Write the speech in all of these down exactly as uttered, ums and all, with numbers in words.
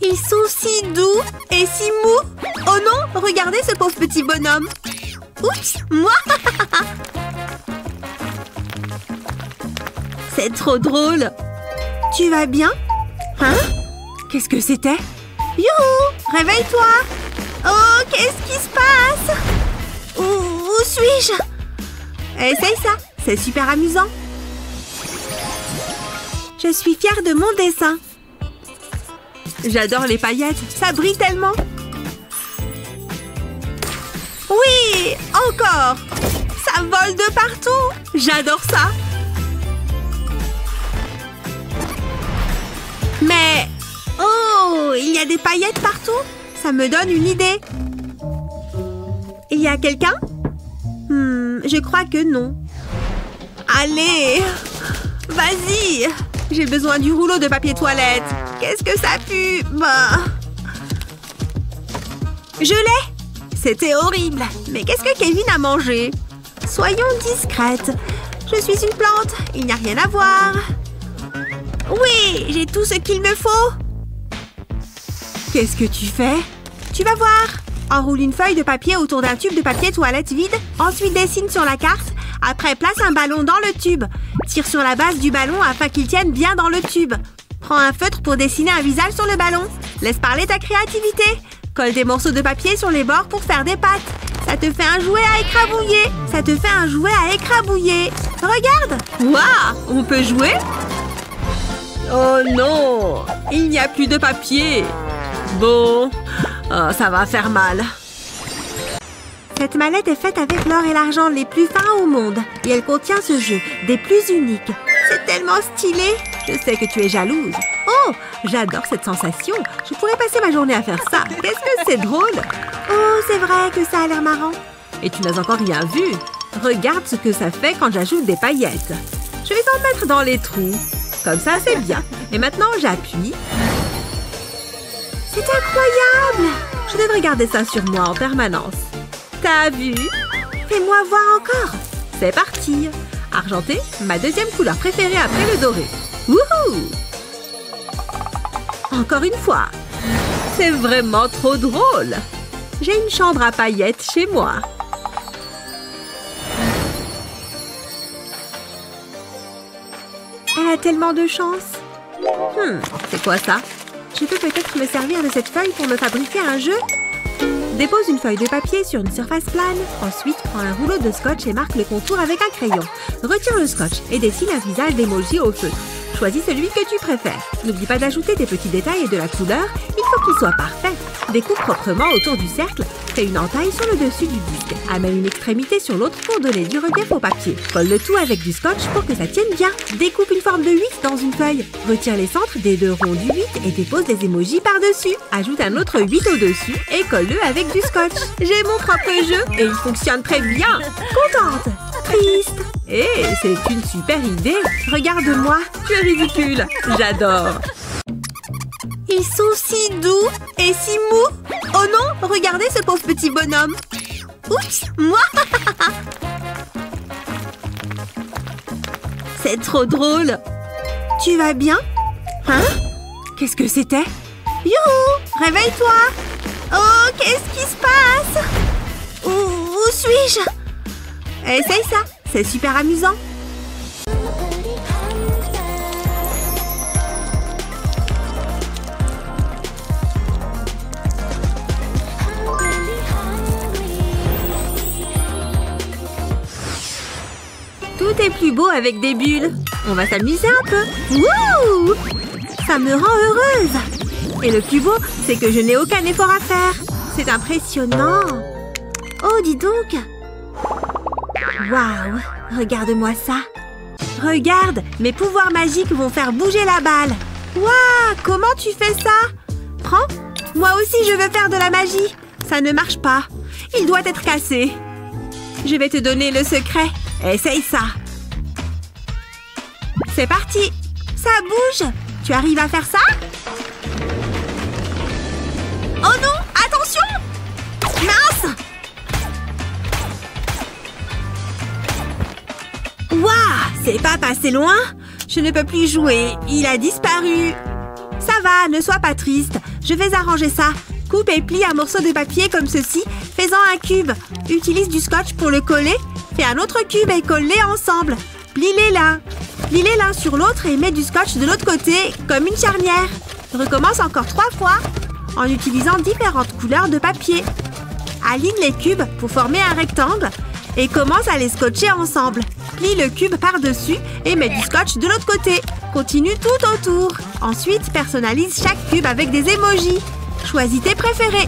Ils sont si doux et si mous. Oh non, regardez ce pauvre petit bonhomme. Oups, moi. C'est trop drôle. Tu vas bien? Hein? Qu'est-ce que c'était? Youhou, réveille-toi. Oh, qu'est-ce qui se passe? Où, où suis-je? Essaye ça, c'est super amusant. Je suis fière de mon dessin. J'adore les paillettes, ça brille tellement. Oui, encore. Ça vole de partout. J'adore ça. Mais... oh, il y a des paillettes partout. Ça me donne une idée. Il y a quelqu'un? Hmm, je crois que non. Allez, vas-y. J'ai besoin du rouleau de papier toilette. Qu'est-ce que ça pue? Bah... je l'ai. C'était horrible. Mais qu'est-ce que Kevin a mangé? Soyons discrètes. Je suis une plante. Il n'y a rien à voir. Oui, j'ai tout ce qu'il me faut. Qu'est-ce que tu fais? Tu vas voir. Enroule une feuille de papier autour d'un tube de papier toilette vide. Ensuite, dessine sur la carte. Après, place un ballon dans le tube. Tire sur la base du ballon afin qu'il tienne bien dans le tube. Prends un feutre pour dessiner un visage sur le ballon. Laisse parler ta créativité. Colle des morceaux de papier sur les bords pour faire des pattes. Ça te fait un jouet à écrabouiller. Ça te fait un jouet à écrabouiller. Regarde! Waouh! On peut jouer? Oh non! Il n'y a plus de papier. Bon, oh, ça va faire mal. Cette mallette est faite avec l'or et l'argent les plus fins au monde. Et elle contient ce jeu, des plus uniques. C'est tellement stylé. Je sais que tu es jalouse. Oh, j'adore cette sensation. Je pourrais passer ma journée à faire ça. Qu'est-ce que c'est drôle. Oh, c'est vrai que ça a l'air marrant. Et tu n'as encore rien vu. Regarde ce que ça fait quand j'ajoute des paillettes. Je vais t'en mettre dans les trous. Comme ça, c'est bien. Et maintenant, j'appuie. C'est incroyable. Je devrais garder ça sur moi en permanence. T'as vu? Fais-moi voir encore. C'est parti. Argenté, ma deuxième couleur préférée après le doré. Wouhou! Encore une fois. C'est vraiment trop drôle. J'ai une chambre à paillettes chez moi. Elle a tellement de chance. Hmm, c'est quoi ça? Je peux peut-être me servir de cette feuille pour me fabriquer un jeu? Dépose une feuille de papier sur une surface plane. Ensuite, prends un rouleau de scotch et marque le contour avec un crayon. Retire le scotch et dessine un visage d'emoji au feutre. Choisis celui que tu préfères. N'oublie pas d'ajouter des petits détails et de la couleur. Il faut qu'il soit parfait. Découpe proprement autour du cercle. Fais une entaille sur le dessus du disque. Amène une extrémité sur l'autre pour donner du relief au papier. Colle le tout avec du scotch pour que ça tienne bien. Découpe une forme de huit dans une feuille. Retire les centres des deux ronds du huit et dépose des émojis par-dessus. Ajoute un autre huit au-dessus et colle-le avec du scotch. J'ai mon propre jeu et il fonctionne très bien. Contente! Triste! Eh, hey, c'est une super idée. Regarde-moi, tu es ridicule. J'adore. Ils sont si doux et si mous. Oh non, regardez ce pauvre petit bonhomme. Oups, moi. C'est trop drôle. Tu vas bien? Hein? Qu'est-ce que c'était? Youhou, réveille-toi. Oh, qu'est-ce qui se passe? Où, où suis-je? Essaye ça, c'est super amusant. Tout est plus beau avec des bulles. On va s'amuser un peu. Wouh! Ça me rend heureuse. Et le plus beau, c'est que je n'ai aucun effort à faire. C'est impressionnant. Oh, dis donc. Waouh! Regarde-moi ça. Regarde, mes pouvoirs magiques vont faire bouger la balle. Waouh! Comment tu fais ça? Prends. Moi aussi, je veux faire de la magie. Ça ne marche pas. Il doit être cassé. Je vais te donner le secret. Essaye ça. C'est parti. Ça bouge. Tu arrives à faire ça? Oh non! Attention! Mince! Waouh! C'est pas passé loin. Je ne peux plus jouer. Il a disparu. Ça va, pas, ne sois pas triste. Je vais arranger ça. Coupe et plie un morceau de papier comme ceci. Fais-en un cube. Utilise du scotch pour le coller. Fais un autre cube et colle-les ensemble. Plie-les l'un. Plie-les l'un sur l'autre et mets du scotch de l'autre côté, comme une charnière. Recommence encore trois fois en utilisant différentes couleurs de papier. Aligne les cubes pour former un rectangle et commence à les scotcher ensemble. Plie le cube par-dessus et mets du scotch de l'autre côté. Continue tout autour. Ensuite, personnalise chaque cube avec des émojis. Choisis tes préférés.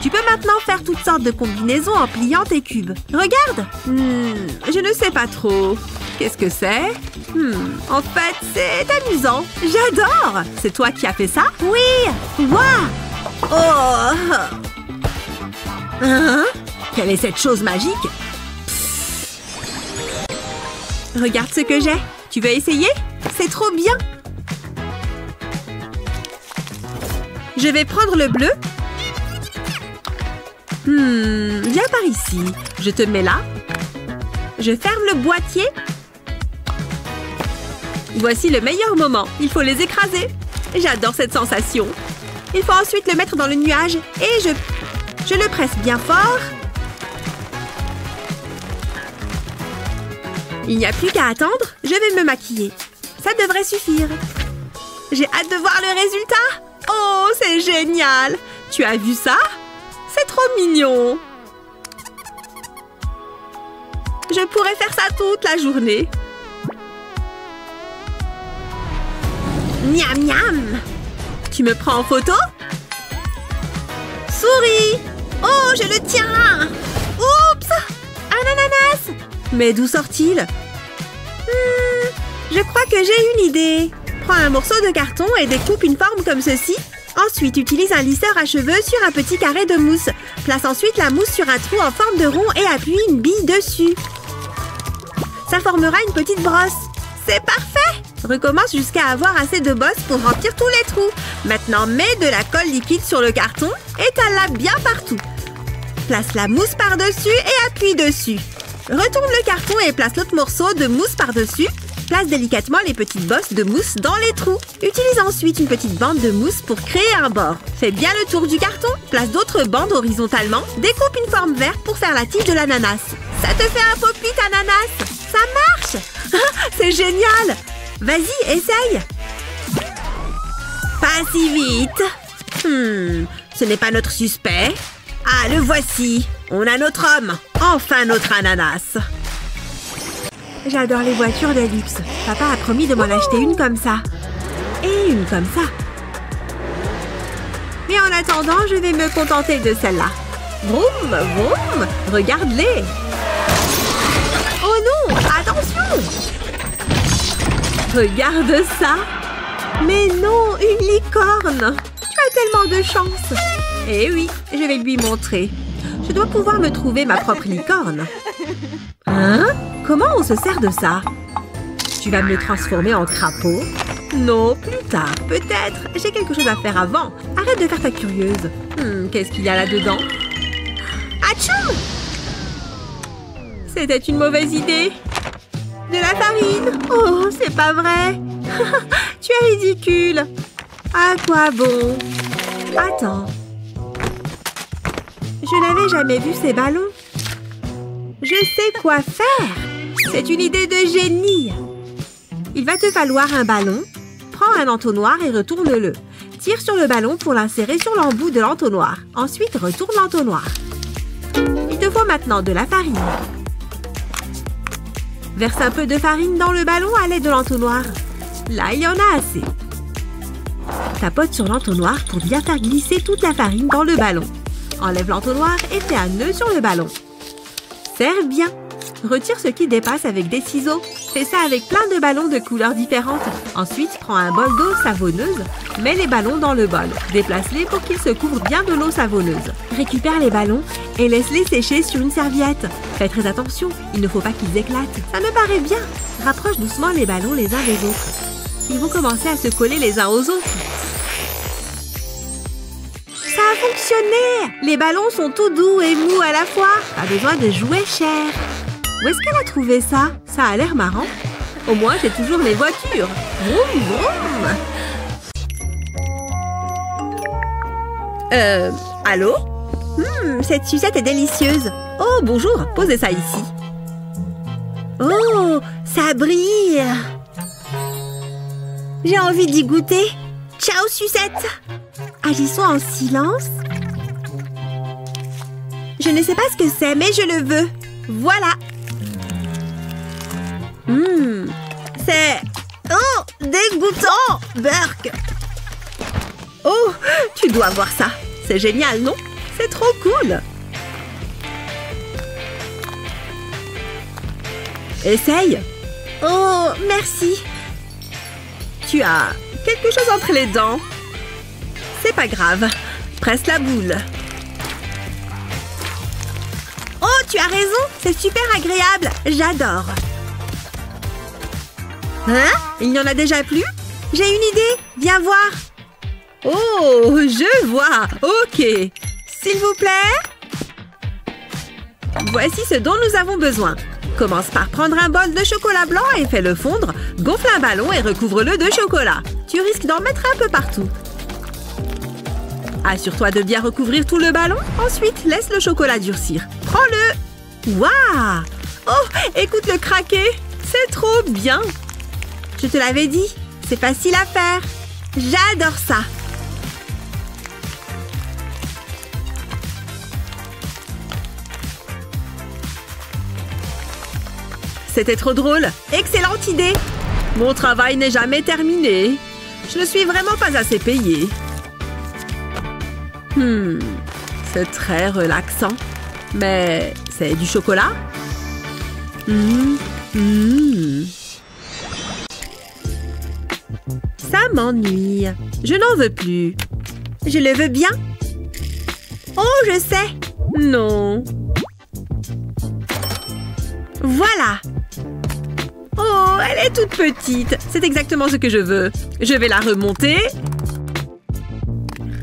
Tu peux maintenant faire toutes sortes de combinaisons en pliant tes cubes. Regarde. Hmm, je ne sais pas trop. Qu'est-ce que c'est? Hmm, en fait, c'est amusant. J'adore. C'est toi qui as fait ça? Oui. Waouh. Oh. Hein? Quelle est cette chose magique? Psst. Regarde ce que j'ai. Tu veux essayer? C'est trop bien. Je vais prendre le bleu. Hmm, viens par ici. Je te mets là. Je ferme le boîtier. Voici le meilleur moment. Il faut les écraser. J'adore cette sensation. Il faut ensuite le mettre dans le nuage et je... Je le presse bien fort. Il n'y a plus qu'à attendre. Je vais me maquiller. Ça devrait suffire. J'ai hâte de voir le résultat. Oh, c'est génial. Tu as vu ça? C'est trop mignon. Je pourrais faire ça toute la journée. Miam, miam. Tu me prends en photo? Souris! Oh, je le tiens! Oups! Un ananas! Mais d'où sort-il? Hmm, je crois que j'ai une idée. Prends un morceau de carton et découpe une forme comme ceci. Ensuite, utilise un lisseur à cheveux sur un petit carré de mousse. Place ensuite la mousse sur un trou en forme de rond et appuie une bille dessus. Ça formera une petite brosse. C'est parfait! Recommence jusqu'à avoir assez de bosses pour remplir tous les trous. Maintenant, mets de la colle liquide sur le carton, étale-la bien partout. Place la mousse par-dessus et appuie dessus. Retourne le carton et place l'autre morceau de mousse par-dessus. Place délicatement les petites bosses de mousse dans les trous. Utilise ensuite une petite bande de mousse pour créer un bord. Fais bien le tour du carton. Place d'autres bandes horizontalement. Découpe une forme verte pour faire la tige de l'ananas. Ça te fait un pop-it ananas. Ça marche. C'est génial. Vas-y, essaye. Pas si vite. Hmm, ce n'est pas notre suspect. Ah, le voici. On a notre homme. Enfin notre ananas. J'adore les voitures de luxe. Papa a promis de m'en oh. acheter une comme ça. Et une comme ça. Mais en attendant, je vais me contenter de celle-là. Vroom, vroom. Regarde-les. Oh non, attention. Regarde ça! Mais non, une licorne! Tu as tellement de chance! Eh oui, je vais lui montrer. Je dois pouvoir me trouver ma propre licorne. Hein? Comment on se sert de ça? Tu vas me le transformer en crapaud? Non, plus tard, peut-être. J'ai quelque chose à faire avant. Arrête de faire ta curieuse. Hmm, qu'est-ce qu'il y a là-dedans? Achou! C'était une mauvaise idée. De la farine! Oh, c'est pas vrai! Tu es ridicule! À quoi bon? Attends. Je n'avais jamais vu ces ballons. Je sais quoi faire! C'est une idée de génie! Il va te falloir un ballon. Prends un entonnoir et retourne-le. Tire sur le ballon pour l'insérer sur l'embout de l'entonnoir. Ensuite, retourne l'entonnoir. Il te faut maintenant de la farine. Verse un peu de farine dans le ballon à l'aide de l'entonnoir. Là, il y en a assez. Tapote sur l'entonnoir pour bien faire glisser toute la farine dans le ballon. Enlève l'entonnoir et fais un nœud sur le ballon. Serre bien. Retire ce qui dépasse avec des ciseaux. Fais ça avec plein de ballons de couleurs différentes. Ensuite, prends un bol d'eau savonneuse. Mets les ballons dans le bol. Déplace-les pour qu'ils se couvrent bien de l'eau savonneuse. Récupère les ballons et laisse-les sécher sur une serviette. Fais très attention, il ne faut pas qu'ils éclatent. Ça me paraît bien. Rapproche doucement les ballons les uns des autres. Ils vont commencer à se coller les uns aux autres. Ça a fonctionné! Les ballons sont tout doux et mous à la fois. Pas besoin de jouets chers. Où est-ce qu'elle a trouvé ça? Ça a l'air marrant. Au moins, j'ai toujours mes voitures. Vroom, vroom. Euh, allô? Hum, cette sucette est délicieuse. Oh, bonjour, posez ça ici. Oh, ça brille. J'ai envie d'y goûter. Ciao, sucette. Agissons en silence. Je ne sais pas ce que c'est, mais je le veux. Voilà. Hum, c'est... Oh, dégoûtant, Burk. Oh, tu dois voir ça. C'est génial, non? C'est trop cool. Essaye. Oh, merci. Tu as quelque chose entre les dents. C'est pas grave. Presse la boule. Oh, tu as raison. C'est super agréable. J'adore. Hein? Il n'y en a déjà plus? J'ai une idée. Viens voir. Oh, je vois. Ok. S'il vous plaît. Voici ce dont nous avons besoin. Commence par prendre un bol de chocolat blanc et fais-le fondre. Gonfle un ballon et recouvre-le de chocolat. Tu risques d'en mettre un peu partout. Assure-toi de bien recouvrir tout le ballon. Ensuite, laisse le chocolat durcir. Prends-le. Waouh! Oh, écoute le craquer. C'est trop bien. Je te l'avais dit. C'est facile à faire. J'adore ça. C'était trop drôle. Excellente idée. Mon travail n'est jamais terminé. Je ne suis vraiment pas assez payée. Hmm, c'est très relaxant. Mais c'est du chocolat? Mmh, mmh. Ça m'ennuie. Je n'en veux plus. Je le veux bien. Oh, je sais. Non. Voilà. Oh, elle est toute petite. C'est exactement ce que je veux. Je vais la remonter.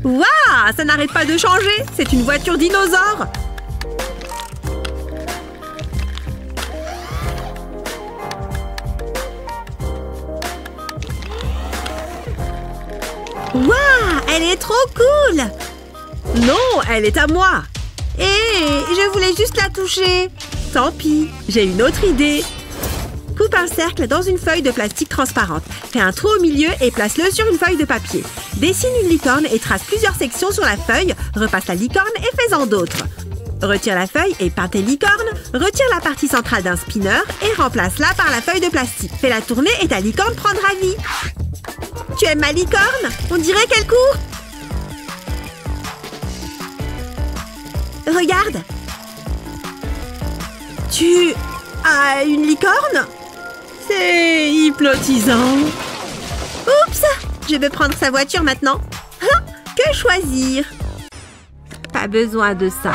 Waouh, ça n'arrête pas de changer. C'est une voiture dinosaure. Waouh, elle est trop cool. Non, elle est à moi. Hé, je voulais juste la toucher. Tant pis, j'ai une autre idée. Coupe un cercle dans une feuille de plastique transparente. Fais un trou au milieu et place-le sur une feuille de papier. Dessine une licorne et trace plusieurs sections sur la feuille. Repasse la licorne et fais-en d'autres. Retire la feuille et peins tes licornes. Retire la partie centrale d'un spinner et remplace-la par la feuille de plastique. Fais-la tourner et ta licorne prendra vie. Tu aimes ma licorne? On dirait qu'elle court. Regarde. Tu as une licorne? C'est hypnotisant. Oups! Je vais prendre sa voiture maintenant. Hein? Que choisir? Pas besoin de ça.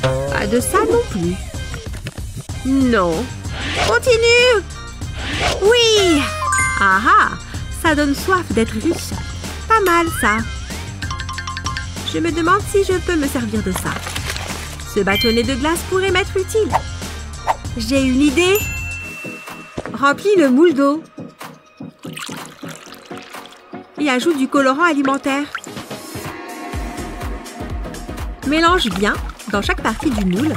Pas de ça non plus. Non. Continue! Oui! Ah ah! Ça donne soif d'être riche. Pas mal, ça. Je me demande si je peux me servir de ça. Ce bâtonnet de glace pourrait m'être utile. J'ai une idée. Remplis le moule d'eau. Et ajoute du colorant alimentaire. Mélange bien dans chaque partie du moule.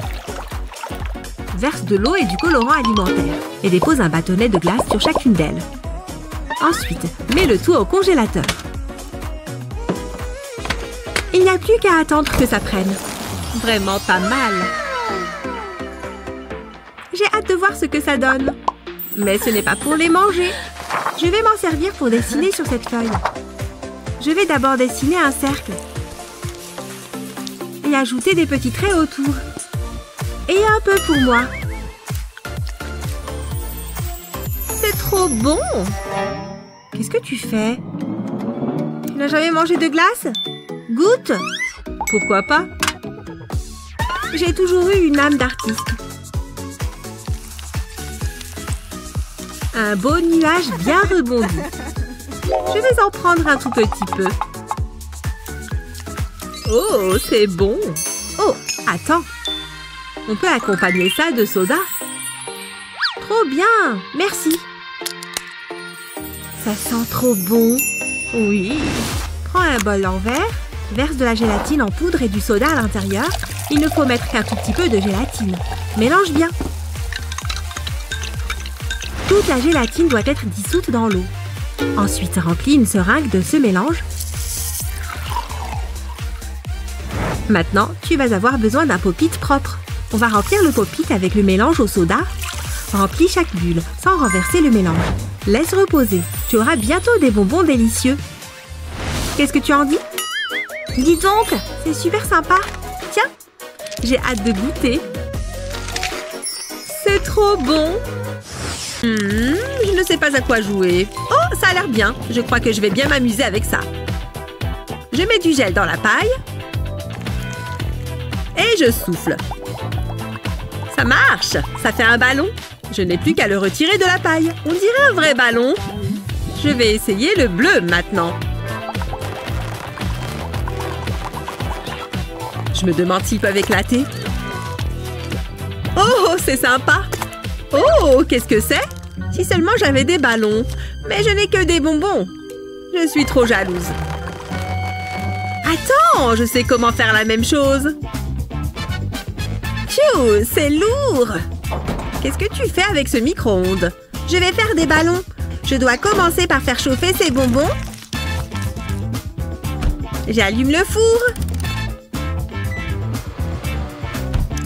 Verse de l'eau et du colorant alimentaire. Et dépose un bâtonnet de glace sur chacune d'elles. Ensuite, mets le tout au congélateur. Il n'y a plus qu'à attendre que ça prenne. Vraiment pas mal. J'ai hâte de voir ce que ça donne. Mais ce n'est pas pour les manger. Je vais m'en servir pour dessiner sur cette feuille. Je vais d'abord dessiner un cercle. Et ajouter des petits traits autour. Et un peu pour moi. C'est trop bon! Qu'est-ce que tu fais? Tu n'as jamais mangé de glace? Goûte! Pourquoi pas? J'ai toujours eu une âme d'artiste. Un beau nuage bien rebondi. Je vais en prendre un tout petit peu. Oh, c'est bon. Oh, attends. On peut accompagner ça de soda. Trop bien, merci. Ça sent trop bon. Oui. Prends un bol en verre Verse de la gélatine en poudre et du soda à l'intérieur. Il ne faut mettre qu'un tout petit peu de gélatine. Mélange bien. Toute la gélatine doit être dissoute dans l'eau. Ensuite, remplis une seringue de ce mélange. Maintenant, tu vas avoir besoin d'un pop-it propre. On va remplir le pop-it avec le mélange au soda. Remplis chaque bulle, sans renverser le mélange. Laisse reposer. Tu auras bientôt des bonbons délicieux. Qu'est-ce que tu en dis? Dis donc, c'est super sympa. Tiens, j'ai hâte de goûter. C'est trop bon. Mmh, je ne sais pas à quoi jouer. Oh, ça a l'air bien. Je crois que je vais bien m'amuser avec ça. Je mets du gel dans la paille. Et je souffle. Ça marche! Ça fait un ballon. Je n'ai plus qu'à le retirer de la paille. On dirait un vrai ballon. Je vais essayer le bleu maintenant. Je me demande s'ils peuvent éclater. Oh, c'est sympa! Oh, qu'est-ce que c'est? Si seulement j'avais des ballons. Mais je n'ai que des bonbons. Je suis trop jalouse. Attends, je sais comment faire la même chose. C'est lourd! Qu'est-ce que tu fais avec ce micro-ondes? Je vais faire des ballons. Je dois commencer par faire chauffer ces bonbons. J'allume le four.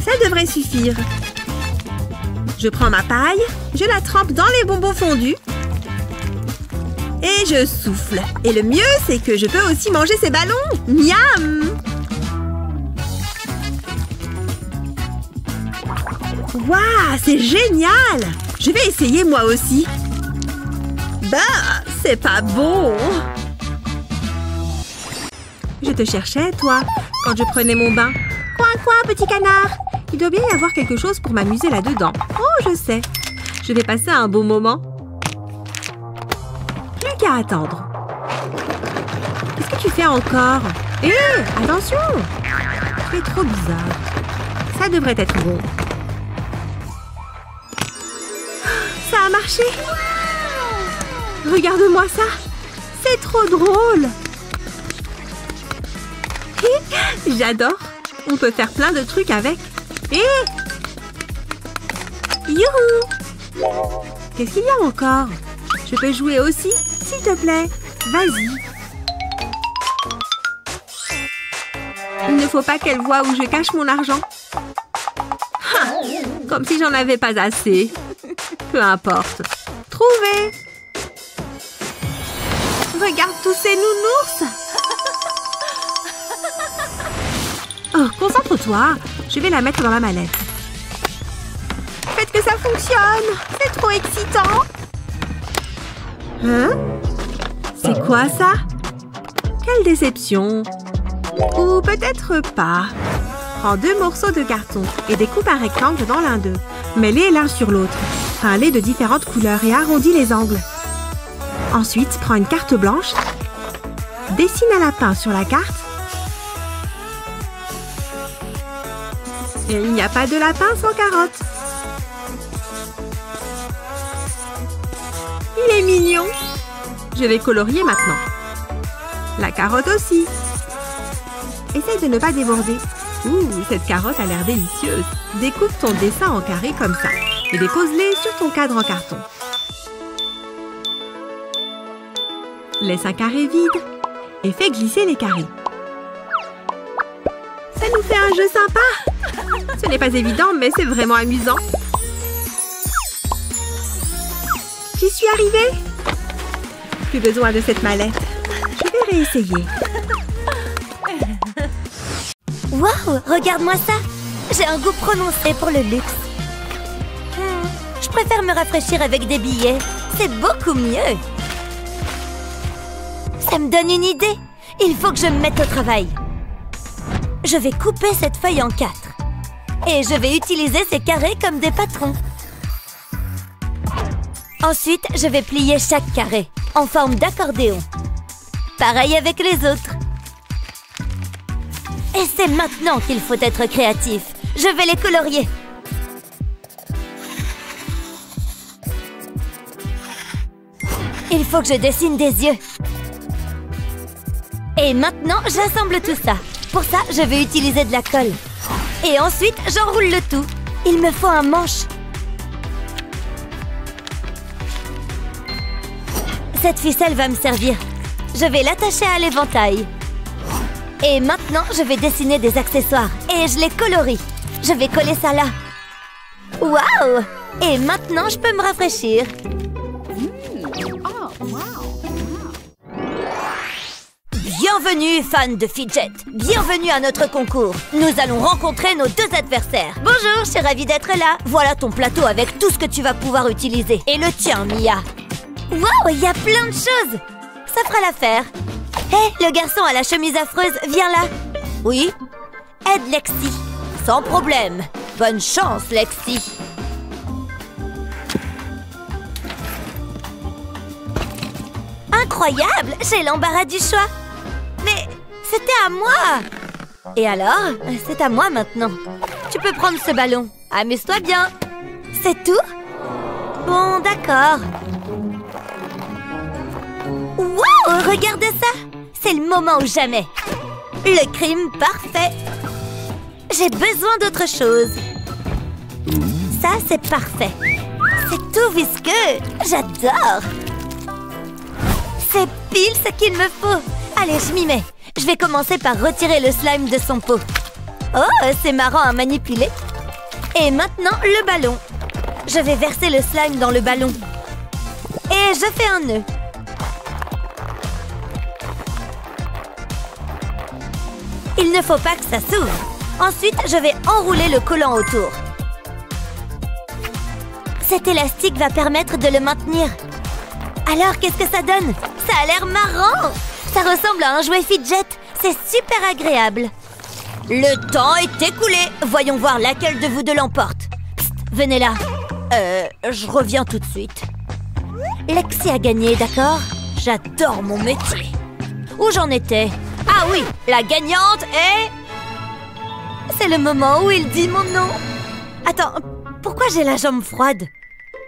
Ça devrait suffire. Je prends ma paille, je la trempe dans les bonbons fondus. Et je souffle. Et le mieux, c'est que je peux aussi manger ces ballons. Miam! Waouh, c'est génial! Je vais essayer moi aussi. Bah, c'est pas bon! Je te cherchais, toi, quand je prenais mon bain. Coin, coin, petit canard! Il doit bien y avoir quelque chose pour m'amuser là-dedans. Oh, je sais. Je vais passer un bon moment. Plus qu'à attendre. Qu'est-ce que tu fais encore? Hé, attention! Tu es trop bizarre. Ça devrait être bon. Marché. Regarde-moi ça. C'est trop drôle. J'adore. On peut faire plein de trucs avec. Et youhou! Qu'est-ce qu'il y a encore? Je peux jouer aussi, s'il te plaît. Vas-y. Il ne faut pas qu'elle voie où je cache mon argent. Ha! Comme si j'en avais pas assez. Peu importe. Trouvez! Regarde tous ces nounours! Oh, concentre-toi. Je vais la mettre dans la mallette. Faites que ça fonctionne! C'est trop excitant! Hein? C'est quoi ça? Quelle déception! Ou peut-être pas. Prends deux morceaux de carton et découpe un rectangle dans l'un d'eux. Mets-les l'un sur l'autre. Peins-les de différentes couleurs et arrondis les angles. Ensuite, prends une carte blanche. Dessine un lapin sur la carte. Et il n'y a pas de lapin sans carotte. Il est mignon. Je vais colorier maintenant. La carotte aussi. Essaye de ne pas déborder. Ouh, cette carotte a l'air délicieuse. Découpe ton dessin en carré comme ça. Et dépose-les sur ton cadre en carton. Laisse un carré vide et fais glisser les carrés. Ça nous fait un jeu sympa! Ce n'est pas évident, mais c'est vraiment amusant. J'y suis arrivée! Plus besoin de cette mallette. Je vais réessayer. Waouh! Regarde-moi ça! J'ai un goût prononcé pour le luxe. Je préfère me rafraîchir avec des billets. C'est beaucoup mieux. Ça me donne une idée. Il faut que je me mette au travail. Je vais couper cette feuille en quatre. Et je vais utiliser ces carrés comme des patrons. Ensuite, je vais plier chaque carré en forme d'accordéon. Pareil avec les autres. Et c'est maintenant qu'il faut être créatif. Je vais les colorier. Il faut que je dessine des yeux. Et maintenant, j'assemble tout ça. Pour ça, je vais utiliser de la colle. Et ensuite, j'enroule le tout. Il me faut un manche. Cette ficelle va me servir. Je vais l'attacher à l'éventail. Et maintenant, je vais dessiner des accessoires. Et je les colorie. Je vais coller ça là. Waouh! Et maintenant, je peux me rafraîchir. Bienvenue, fans de fidget. Bienvenue à notre concours. Nous allons rencontrer nos deux adversaires. Bonjour, je suis ravie d'être là. Voilà ton plateau avec tout ce que tu vas pouvoir utiliser. Et le tien, Mia. Waouh, il y a plein de choses. Ça fera l'affaire. Hé, hey, le garçon à la chemise affreuse, viens là. Oui? Aide Lexi. Sans problème. Bonne chance, Lexi. Incroyable, j'ai l'embarras du choix. Mais c'était à moi. Et alors, c'est à moi maintenant. Tu peux prendre ce ballon. Amuse-toi bien. C'est tout? Bon, d'accord. Waouh, regarde ça. C'est le moment ou jamais. Le crime parfait. J'ai besoin d'autre chose. Ça, c'est parfait. C'est tout visqueux. J'adore. C'est pile ce qu'il me faut. Allez, je m'y mets. Je vais commencer par retirer le slime de son pot. Oh, c'est marrant à manipuler. Et maintenant, le ballon. Je vais verser le slime dans le ballon. Et je fais un nœud. Il ne faut pas que ça s'ouvre. Ensuite, je vais enrouler le collant autour. Cet élastique va permettre de le maintenir. Alors, qu'est-ce que ça donne? Ça a l'air marrant! Ça ressemble à un jouet fidget. C'est super agréable. Le temps est écoulé. Voyons voir laquelle de vous deux l'emporte. Psst, venez là. Euh, je reviens tout de suite. Lexi a gagné, d'accord? J'adore mon métier. Où j'en étais? Ah oui, la gagnante est... C'est le moment où il dit mon nom. Attends, pourquoi j'ai la jambe froide?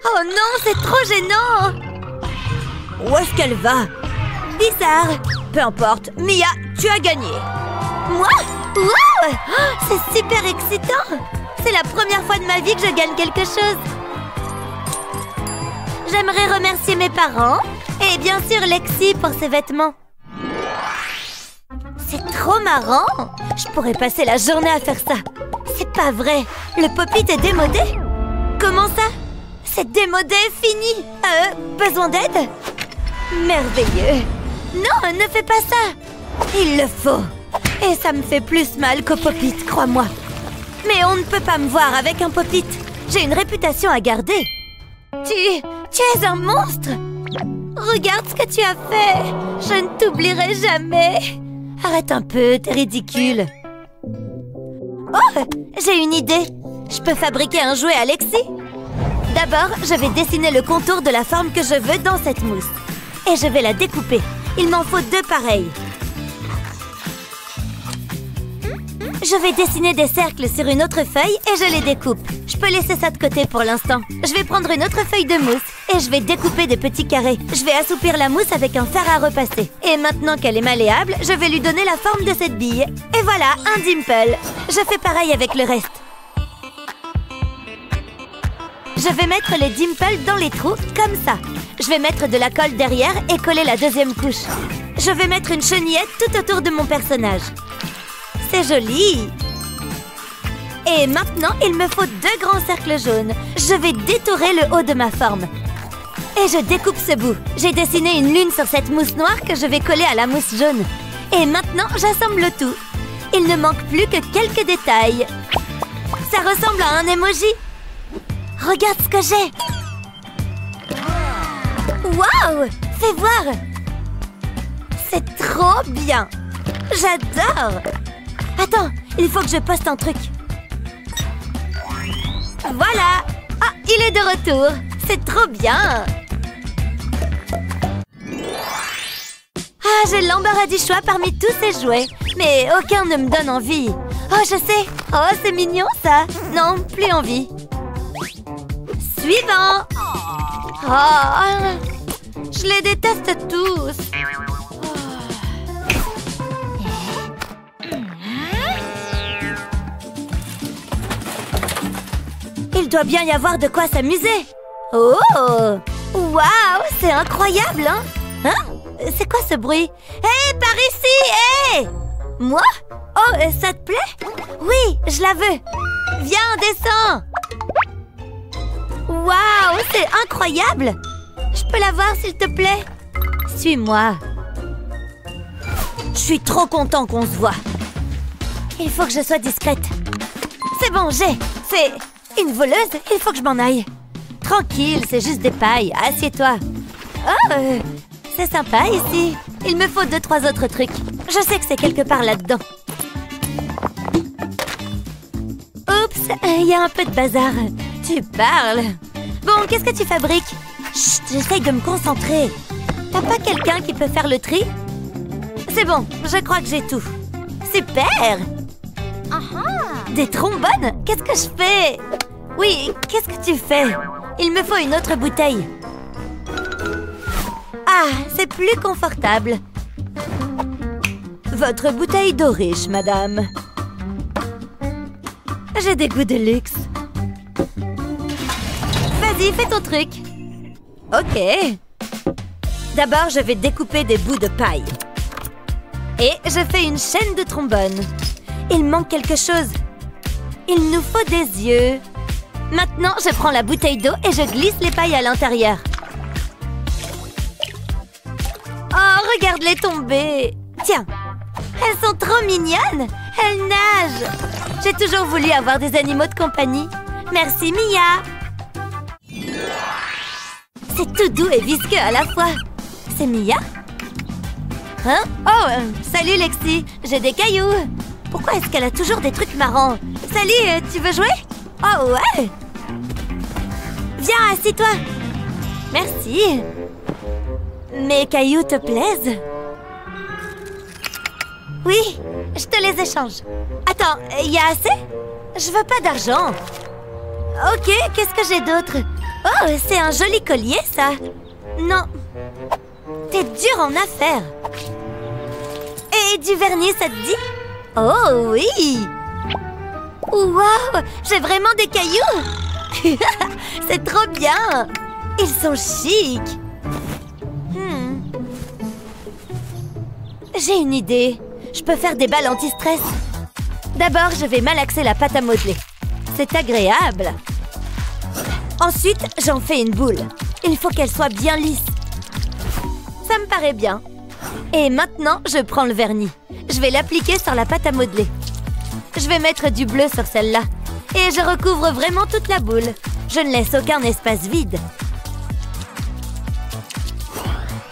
Oh non, c'est trop gênant. Où est-ce qu'elle va? Bizarre. Peu importe, Mia, tu as gagné. Moi? Waouh! C'est super excitant. C'est la première fois de ma vie que je gagne quelque chose. J'aimerais remercier mes parents et bien sûr Lexi pour ses vêtements. C'est trop marrant. Je pourrais passer la journée à faire ça. C'est pas vrai. Le pop-it est démodé? Comment ça? C'est démodé, fini. Euh, besoin d'aide? Merveilleux. Non, ne fais pas ça. Il le faut. Et ça me fait plus mal qu'au pop-it, crois-moi. Mais on ne peut pas me voir avec un pop-it. J'ai une réputation à garder. Tu... tu es un monstre. Regarde ce que tu as fait. Je ne t'oublierai jamais. Arrête un peu, t'es ridicule. Oh, j'ai une idée. Je peux fabriquer un jouet à Lexi. D'abord, je vais dessiner le contour de la forme que je veux dans cette mousse. Et je vais la découper. Il m'en faut deux pareils. Je vais dessiner des cercles sur une autre feuille et je les découpe. Je peux laisser ça de côté pour l'instant. Je vais prendre une autre feuille de mousse et je vais découper des petits carrés. Je vais assoupir la mousse avec un fer à repasser. Et maintenant qu'elle est malléable, je vais lui donner la forme de cette bille. Et voilà, un dimple. Je fais pareil avec le reste. Je vais mettre les dimples dans les trous, comme ça. Je vais mettre de la colle derrière et coller la deuxième couche. Je vais mettre une chenillette tout autour de mon personnage. C'est joli. Et maintenant, il me faut deux grands cercles jaunes. Je vais détourer le haut de ma forme. Et je découpe ce bout. J'ai dessiné une lune sur cette mousse noire que je vais coller à la mousse jaune. Et maintenant, j'assemble le tout. Il ne manque plus que quelques détails. Ça ressemble à un emoji. Regarde ce que j'ai. Waouh! Fais voir! C'est trop bien! J'adore! Attends, il faut que je poste un truc. Voilà! Ah, il est de retour! C'est trop bien! Ah, j'ai l'embarras du choix parmi tous ces jouets. Mais aucun ne me donne envie. Oh, je sais! Oh, c'est mignon, ça! Non, plus envie. Suivant! Oh! Je les déteste tous. Il doit bien y avoir de quoi s'amuser. Oh! Waouh! C'est incroyable, hein? Hein? C'est quoi ce bruit? Hé, hey, par ici! Hé! Hey! Moi? Oh, ça te plaît? Oui, je la veux. Viens, descends. Waouh! C'est incroyable! Je peux la voir, s'il te plaît? Suis-moi. Je suis trop content qu'on se voit. Il faut que je sois discrète. C'est bon, j'ai. C'est une voleuse. Il faut que je m'en aille. Tranquille, c'est juste des pailles. Assieds-toi. Oh, euh, c'est sympa ici. Il me faut deux, trois autres trucs. Je sais que c'est quelque part là-dedans. Oups, il y a un peu de bazar. Tu parles. Bon, qu'est-ce que tu fabriques? Chut, j'essaye de me concentrer. T'as pas quelqu'un qui peut faire le tri? C'est bon, je crois que j'ai tout. Super! Aha. Des trombones? Qu'est-ce que je fais? Oui, qu'est-ce que tu fais? Il me faut une autre bouteille. Ah, c'est plus confortable. Votre bouteille d'eau riche, madame. J'ai des goûts de luxe. Vas-y, fais ton truc. Ok. D'abord, je vais découper des bouts de paille. Et je fais une chaîne de trombone. Il manque quelque chose. Il nous faut des yeux. Maintenant, je prends la bouteille d'eau et je glisse les pailles à l'intérieur. Oh, regarde-les tomber. Tiens, elles sont trop mignonnes. Elles nagent. J'ai toujours voulu avoir des animaux de compagnie. Merci, Mia. C'est tout doux et visqueux à la fois. C'est Mia ? Hein? Oh, euh, salut Lexi, j'ai des cailloux. Pourquoi est-ce qu'elle a toujours des trucs marrants? Salut, euh, tu veux jouer? Oh ouais. Viens, assis-toi. Merci. Mes cailloux te plaisent? Oui, je te les échange. Attends, il y a assez? Je veux pas d'argent. Ok, qu'est-ce que j'ai d'autre? Oh, c'est un joli collier, ça. Non. T'es dur en affaires. Et du vernis, ça te dit? Oh oui! Waouh! J'ai vraiment des cailloux! C'est trop bien! Ils sont chics! Hmm. J'ai une idée. Je peux faire des balles anti-stress. D'abord, je vais malaxer la pâte à modeler. C'est agréable. Ensuite, j'en fais une boule. Il faut qu'elle soit bien lisse. Ça me paraît bien. Et maintenant, je prends le vernis. Je vais l'appliquer sur la pâte à modeler. Je vais mettre du bleu sur celle-là. Et je recouvre vraiment toute la boule. Je ne laisse aucun espace vide.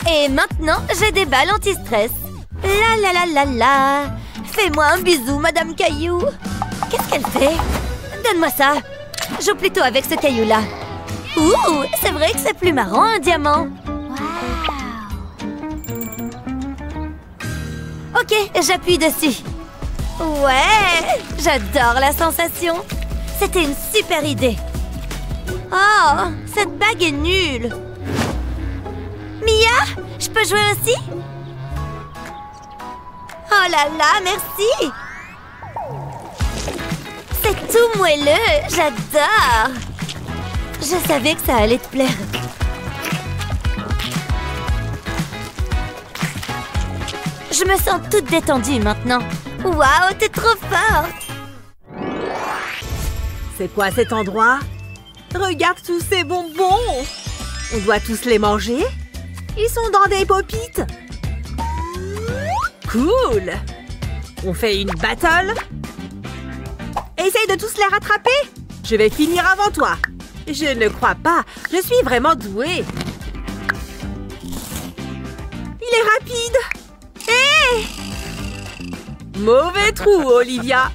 Et maintenant, j'ai des balles anti-stress. La la la la la. Fais-moi un bisou, Madame Caillou. Qu'est-ce qu'elle fait? Donne-moi ça. Joue plutôt avec ce caillou-là. Ouh, c'est vrai que c'est plus marrant, un diamant. Ok, j'appuie dessus. Ouais, j'adore la sensation. C'était une super idée. Oh, cette bague est nulle. Mia, je peux jouer aussi? Oh là là, merci. C'est tout moelleux, j'adore. Je savais que ça allait te plaire. Je me sens toute détendue maintenant. Waouh, t'es trop forte! C'est quoi cet endroit? Regarde tous ces bonbons! On doit tous les manger? Ils sont dans des popites! Cool! On fait une battle? Essaye de tous les rattraper! Je vais finir avant toi! Je ne crois pas, je suis vraiment douée! Il est rapide! Mauvais trou, Olivia.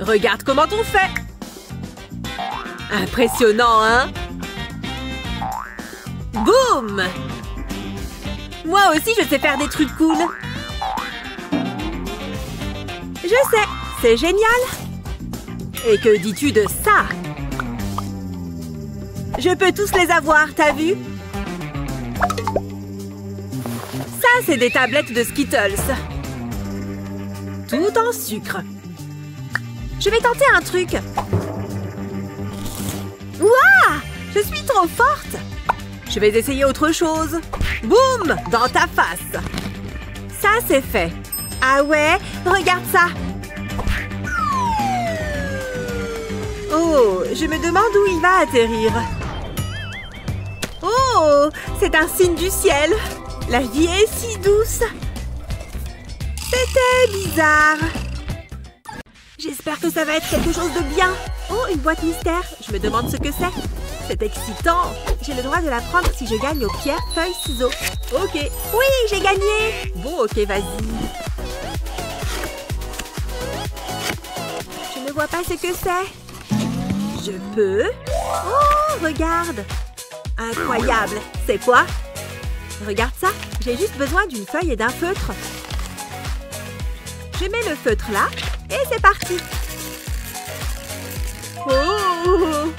Regarde comment on fait. Impressionnant, hein? Boum! Moi aussi, je sais faire des trucs cool. Je sais, c'est génial. Et que dis-tu de ça? Je peux tous les avoir, t'as vu? Ça, c'est des tablettes de Skittles. Tout en sucre. Je vais tenter un truc. Ouah! Je suis trop forte! Je vais essayer autre chose. Boum! Dans ta face! Ça, c'est fait. Ah ouais? Regarde ça! Oh! Je me demande où il va atterrir. Oh! C'est un signe du ciel! La vie est si douce! C'était bizarre! J'espère que ça va être quelque chose de bien. Oh, une boîte mystère. Je me demande ce que c'est. C'est excitant. J'ai le droit de la prendre si je gagne au pierre, feuille, ciseaux. Ok. Oui, j'ai gagné. Bon, ok, vas-y. Je ne vois pas ce que c'est. Je peux. Oh, regarde. Incroyable. C'est quoi? Regarde ça. J'ai juste besoin d'une feuille et d'un feutre. Je mets le feutre là. Et c'est parti. Oh!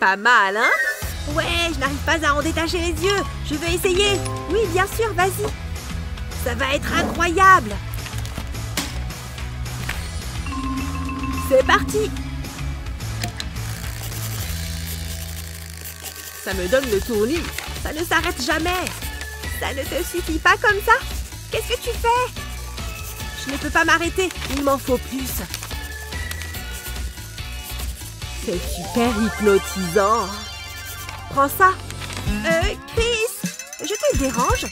Pas mal, hein? Ouais, je n'arrive pas à en détacher les yeux. Je vais essayer. Oui, bien sûr, vas-y. Ça va être incroyable. C'est parti. Ça me donne le tournis. Ça ne s'arrête jamais. Ça ne te suffit pas comme ça? Qu'est-ce que tu fais? Je ne peux pas m'arrêter, il m'en faut plus. C'est super hypnotisant. Prends ça. Euh, Chris, je te dérange?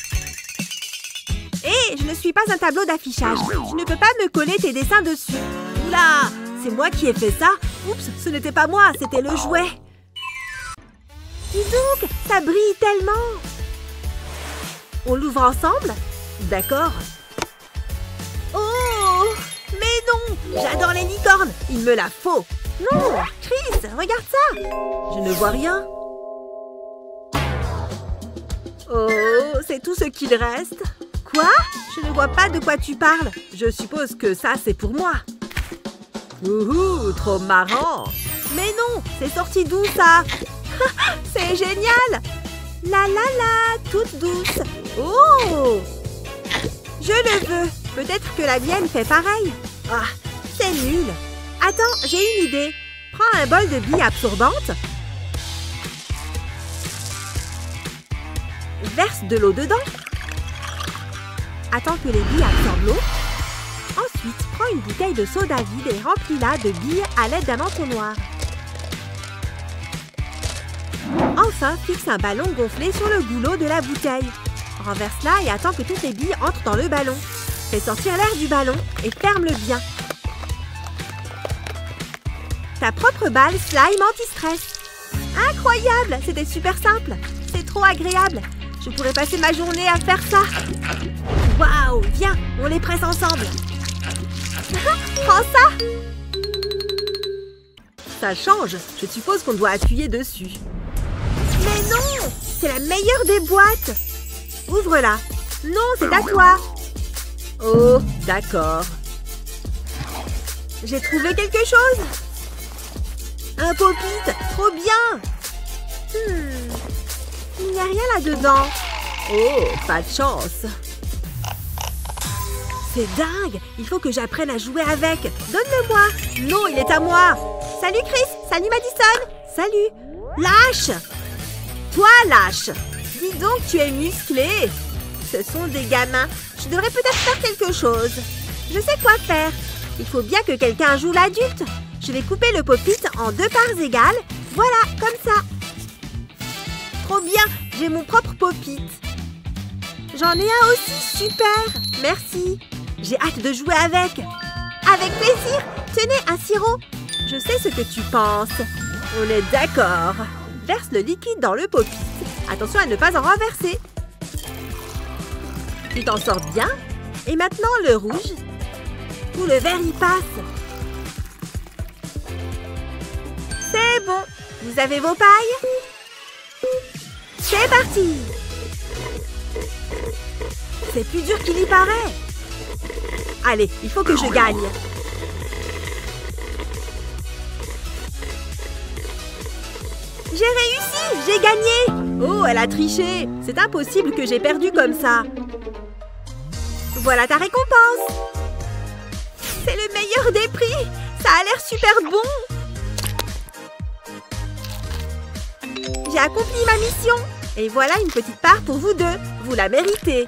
Hé, hey, je ne suis pas un tableau d'affichage. Tu ne peux pas me coller tes dessins dessus. Oula, c'est moi qui ai fait ça. Oups, ce n'était pas moi, c'était le jouet. Dis donc, ça brille tellement. On l'ouvre ensemble? D'accord. Mais non! J'adore les licornes! Il me la faut! Non! Chris, regarde ça! Je ne vois rien! Oh, c'est tout ce qu'il reste! Quoi? Je ne vois pas de quoi tu parles! Je suppose que ça, c'est pour moi! Ouhou, trop marrant! Mais non! C'est sorti d'où, ça? C'est génial! La la la, toute douce! Oh! Je le veux! Peut-être que la mienne fait pareil. Ah, c'est nul. Attends, j'ai une idée. Prends un bol de billes absorbantes. Verse de l'eau dedans. Attends que les billes absorbent l'eau. Ensuite, prends une bouteille de soda vide et remplis-la de billes à l'aide d'un entonnoir. Enfin, fixe un ballon gonflé sur le goulot de la bouteille. Renverse-la et attends que toutes les billes entrent dans le ballon. Fais sortir l'air du ballon et ferme-le bien. Ta propre balle slime anti-stress. Incroyable! C'était super simple. C'est trop agréable. Je pourrais passer ma journée à faire ça. Waouh! Viens, on les presse ensemble. Prends ça! Ça change. Je suppose qu'on doit appuyer dessus. Mais non! C'est la meilleure des boîtes. Ouvre-la. Non, c'est à toi. Oh, d'accord. J'ai trouvé quelque chose. Un pop-it, trop bien. Hmm, il n'y a rien là-dedans. Oh, pas de chance. C'est dingue, il faut que j'apprenne à jouer avec. Donne-le-moi. Non, il est à moi. Salut Chris, salut Madison. Salut. Lâche. Toi, lâche. Dis donc, tu es musclé. Ce sont des gamins. Je devrais peut-être faire quelque chose. Je sais quoi faire. Il faut bien que quelqu'un joue l'adulte. Je vais couper le pop-it en deux parts égales. Voilà, comme ça. Trop bien, j'ai mon propre pop-it. J'en ai un aussi, super. Merci. J'ai hâte de jouer avec. Avec plaisir. Tenez, un sirop. Je sais ce que tu penses. On est d'accord. Verse le liquide dans le pop-it. Attention à ne pas en renverser. Tu t'en sors bien. Et maintenant, le rouge. Tout le vert y passe. C'est bon. Vous avez vos pailles? C'est parti. C'est plus dur qu'il y paraît. Allez, il faut que je gagne. J'ai réussi. J'ai gagné. Oh, elle a triché. C'est impossible que j'ai perdu comme ça. Voilà ta récompense. C'est le meilleur des prix. Ça a l'air super bon. J'ai accompli ma mission. Et voilà une petite part pour vous deux. Vous la méritez.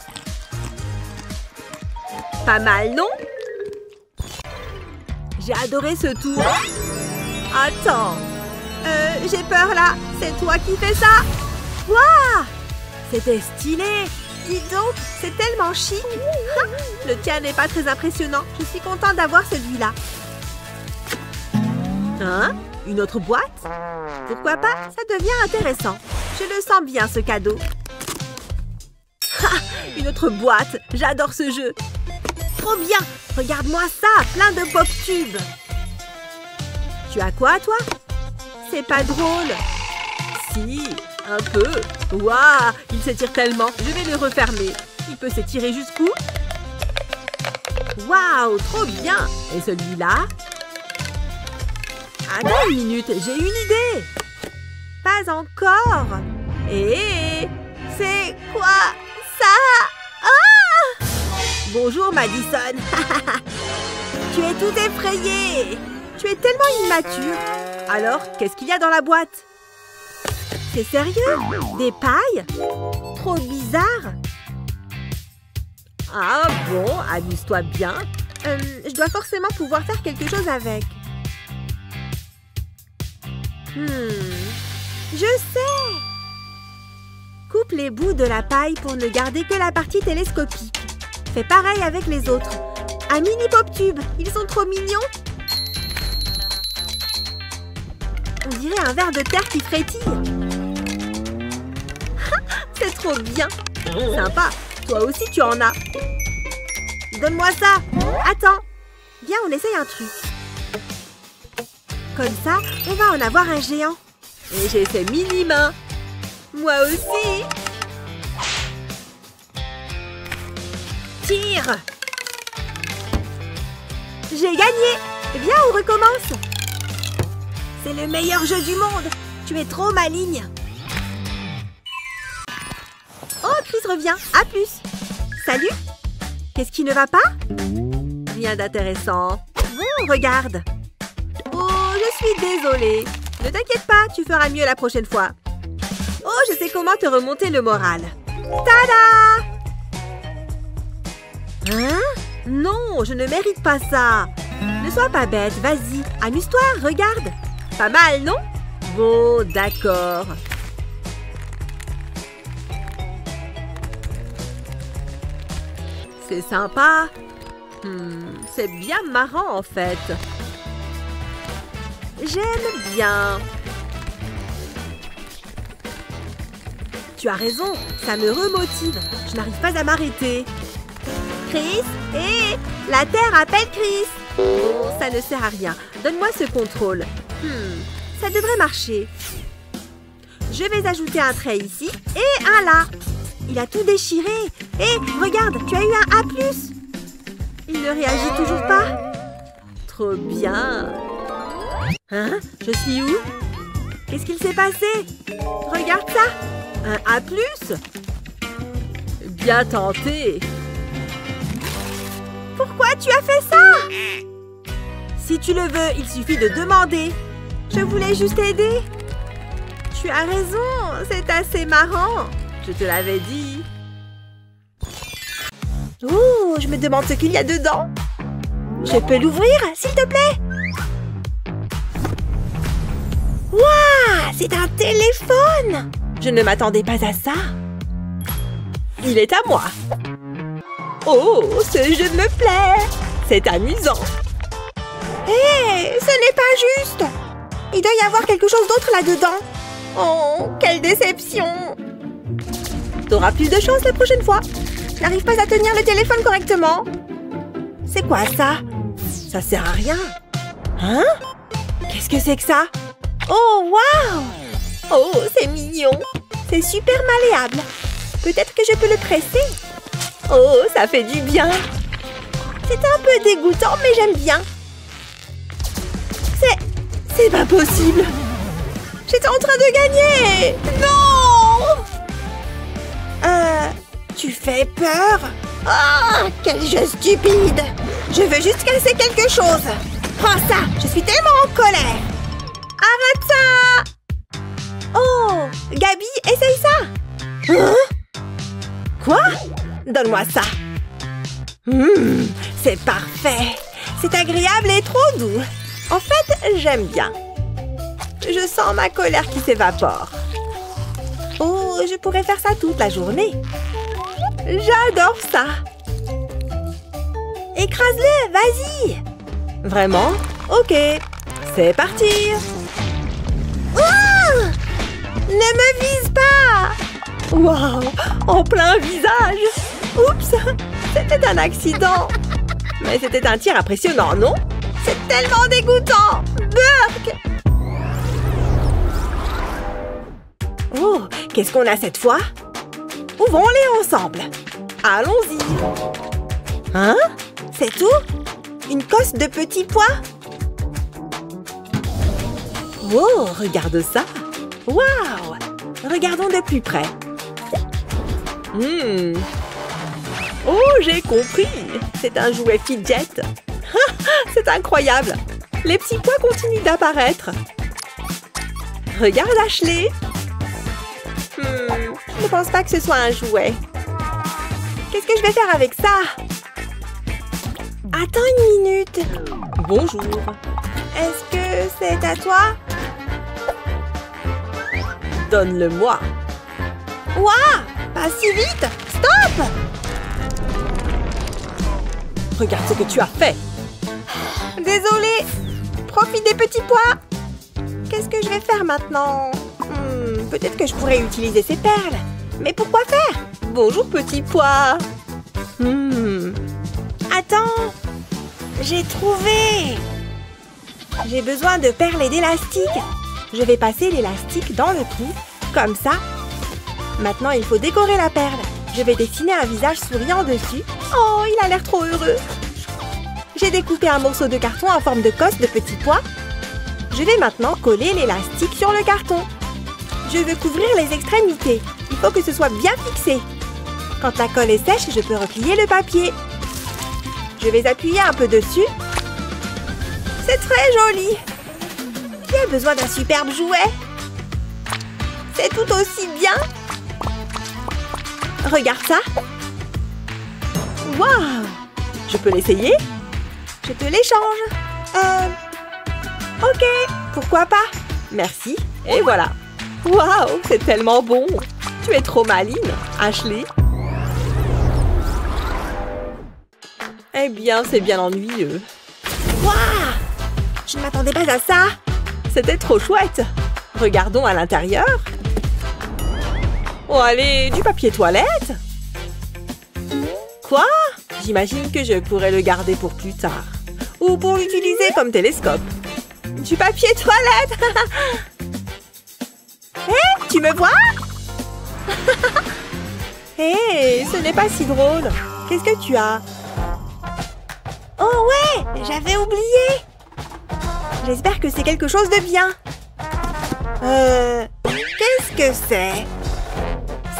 Pas mal, non? J'ai adoré ce tour. Attends. Euh, j'ai peur là. C'est toi qui fais ça? Waouh! C'était stylé. Dis donc, c'est tellement chic. Le tien n'est pas très impressionnant. Je suis contente d'avoir celui-là. Hein? Une autre boîte? Pourquoi pas? Ça devient intéressant. Je le sens bien, ce cadeau. Ha! Une autre boîte. J'adore ce jeu. Trop bien! Regarde-moi ça, plein de pop tubes. Tu as quoi, toi? C'est pas drôle. Si, un peu. Waouh, il s'étire tellement. Je vais le refermer. Il peut s'étirer jusqu'où? Waouh, trop bien. Et celui-là? Attends une minute, j'ai une idée. Pas encore. Et c'est quoi ça? Ah! Bonjour, Madison. Tu es tout effrayée. Tu es tellement immature. Alors, qu'est-ce qu'il y a dans la boîte? C'est sérieux? Des pailles? Trop bizarre. Ah bon, amuse-toi bien. Euh, je dois forcément pouvoir faire quelque chose avec. Hmm. Je sais! Coupe les bouts de la paille pour ne garder que la partie télescopique. Fais pareil avec les autres. Un mini pop tube! Ils sont trop mignons! On dirait un verre de terre qui frétille. C'est trop bien! Sympa! Toi aussi tu en as! Donne-moi ça! Attends! Viens, on essaye un truc. Comme ça, on va en avoir un géant. Et j'ai fait mini-main. Moi aussi. Tire. J'ai gagné. Viens, on recommence. C'est le meilleur jeu du monde. Tu es trop maligne. Oh, Chris revient. À plus. Salut. Qu'est-ce qui ne va pas? Rien d'intéressant. Bon, regarde. Oh, je suis désolée. Ne t'inquiète pas, tu feras mieux la prochaine fois. Oh, je sais comment te remonter le moral. Tada! Hein? Non, je ne mérite pas ça. Ne sois pas bête, vas-y. Amuse-toi, regarde. Pas mal, non? Bon, d'accord. C'est sympa. Hmm, c'est bien marrant, en fait. J'aime bien. Tu as raison, ça me remotive. Je n'arrive pas à m'arrêter. Chris, hé, la Terre appelle Chris. Oh, ça ne sert à rien. Donne-moi ce contrôle. Hmm, ça devrait marcher. Je vais ajouter un trait ici et un là. Il a tout déchiré. Hé, regarde, tu as eu un A plus. Il ne réagit toujours pas. Trop bien. Hein? Je suis où? Qu'est-ce qu'il s'est passé? Regarde ça! Un A plus! Bien tenté! Pourquoi tu as fait ça? Si tu le veux, il suffit de demander! Je voulais juste aider! Tu as raison, c'est assez marrant! Je te l'avais dit! Oh, je me demande ce qu'il y a dedans! Je peux l'ouvrir, s'il te plaît? Waouh, c'est un téléphone! Je ne m'attendais pas à ça. Il est à moi. Oh, ce jeu me plaît. C'est amusant. Hé, hey, ce n'est pas juste. Il doit y avoir quelque chose d'autre là-dedans. Oh, quelle déception. T'auras plus de chance la prochaine fois. Je n'arrive pas à tenir le téléphone correctement. C'est quoi ça? Ça sert à rien. Hein? Qu'est-ce que c'est que ça? Oh, waouh! Oh, c'est mignon! C'est super malléable! Peut-être que je peux le presser? Oh, ça fait du bien! C'est un peu dégoûtant, mais j'aime bien! C'est... c'est pas possible! J'étais en train de gagner! Non! Euh... Tu fais peur? Oh, quel jeu stupide! Je veux juste casser quelque chose! Prends ça! Je suis tellement en colère! Arrête ça! Oh, Gabi, essaye ça. Hein? Quoi? Donne-moi ça. Mmh, c'est parfait. C'est agréable et trop doux. En fait, j'aime bien. Je sens ma colère qui s'évapore. Oh, je pourrais faire ça toute la journée. J'adore ça. Écrase-le, vas-y. Vraiment? Ok, c'est parti. Oh! Ne me vise pas. Waouh, en plein visage. Oups, c'était un accident. Mais c'était un tir impressionnant, non? C'est tellement dégoûtant. Burk! Oh, qu'est-ce qu'on a cette fois? Ouvrons-les ensemble. Allons-y. Hein? C'est tout? Une cosse de petits pois? Oh, regarde ça. Waouh! Regardons de plus près. Hmm. Oh, j'ai compris. C'est un jouet fidget. C'est incroyable. Les petits pois continuent d'apparaître. Regarde Ashley. Hmm. Je ne pense pas que ce soit un jouet. Qu'est-ce que je vais faire avec ça? Attends une minute. Bonjour. Est-ce que c'est à toi? Donne-le-moi. Ouah! Pas si vite! Stop! Regarde ce que tu as fait. Désolée. Profite des petits pois. Qu'est-ce que je vais faire maintenant? hmm, Peut-être que je pourrais utiliser ces perles. Mais pourquoi faire? Bonjour, petits pois. Hmm. Attends. J'ai trouvé. J'ai besoin de perles et d'élastique. Je vais passer l'élastique dans le trou, comme ça. Maintenant, il faut décorer la perle. Je vais dessiner un visage souriant dessus. Oh, il a l'air trop heureux. J'ai découpé un morceau de carton en forme de cosse de petits pois. Je vais maintenant coller l'élastique sur le carton. Je veux couvrir les extrémités. Il faut que ce soit bien fixé. Quand la colle est sèche, je peux replier le papier. Je vais appuyer un peu dessus. C'est très joli. Qui a besoin d'un superbe jouet? C'est tout aussi bien. Regarde ça. Waouh! Je peux l'essayer? Je te l'échange. Euh... Ok, pourquoi pas? Merci. Et voilà. Waouh, c'est tellement bon. Tu es trop maligne, Ashley. Eh bien, c'est bien ennuyeux. Waouh! Je ne m'attendais pas à ça. C'était trop chouette. Regardons à l'intérieur. Oh, allez, du papier toilette. Quoi? J'imagine que je pourrais le garder pour plus tard. Ou pour l'utiliser comme télescope. Du papier toilette. Hé, hey, tu me vois? Hé, hey, ce n'est pas si drôle. Qu'est-ce que tu as? Oh ouais, j'avais oublié. J'espère que c'est quelque chose de bien. Euh... Qu'est-ce que c'est?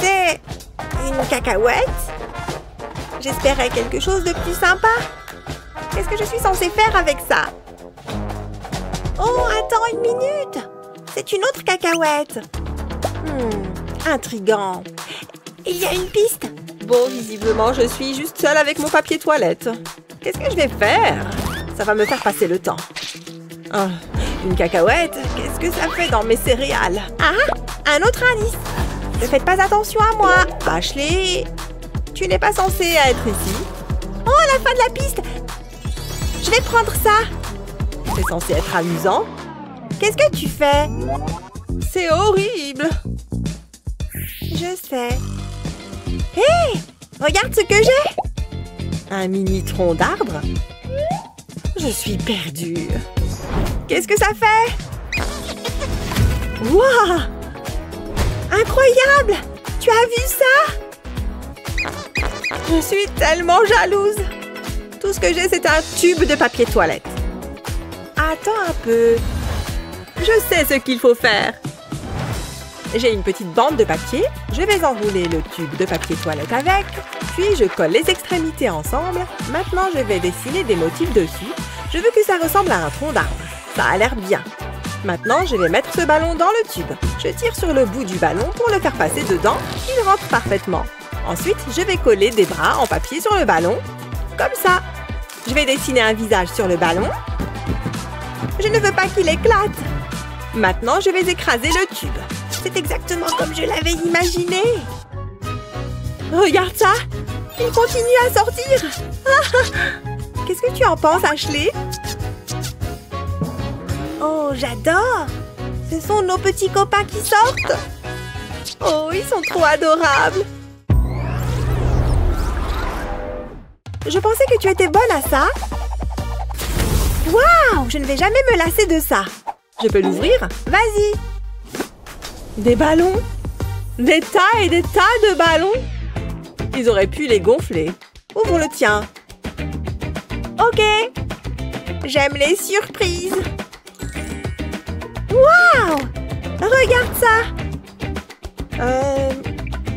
C'est... une cacahuète? J'espérais quelque chose de plus sympa. Qu'est-ce que je suis censée faire avec ça? Oh, attends une minute. C'est une autre cacahuète. Hmm, intriguant. Il y a une piste. Bon, visiblement, je suis juste seule avec mon papier toilette. Qu'est-ce que je vais faire? Ça va me faire passer le temps. Oh, une cacahuète, qu'est-ce que ça fait dans mes céréales? Ah, un autre indice. Ne faites pas attention à moi. Ashley, tu n'es pas censée être ici. Oh, la fin de la piste. Je vais prendre ça. C'est censé être amusant. Qu'est-ce que tu fais? C'est horrible. Je sais. Hé, hey, regarde ce que j'ai. Un mini tronc d'arbre. Je suis perdue. Qu'est-ce que ça fait? Waouh! Incroyable! Tu as vu ça? Je suis tellement jalouse. Tout ce que j'ai, c'est un tube de papier toilette. Attends un peu. Je sais ce qu'il faut faire. J'ai une petite bande de papier. Je vais enrouler le tube de papier toilette avec. Puis, je colle les extrémités ensemble. Maintenant, je vais dessiner des motifs dessus. Je veux que ça ressemble à un tronc d'arbre. Ça a l'air bien. Maintenant, je vais mettre ce ballon dans le tube. Je tire sur le bout du ballon pour le faire passer dedans, il rentre parfaitement. Ensuite, je vais coller des bras en papier sur le ballon, comme ça. Je vais dessiner un visage sur le ballon. Je ne veux pas qu'il éclate. Maintenant, je vais écraser le tube. C'est exactement comme je l'avais imaginé. Regarde ça! Il continue à sortir! Qu'est-ce que tu en penses, Ashley? Oh, j'adore! Ce sont nos petits copains qui sortent! Oh, ils sont trop adorables! Je pensais que tu étais bonne à ça! Waouh! Je ne vais jamais me lasser de ça! Je peux l'ouvrir? Vas-y! Des ballons! Des tas et des tas de ballons! Ils auraient pu les gonfler. Ouvre le tien. Ok. J'aime les surprises. Waouh! Regarde ça. Euh...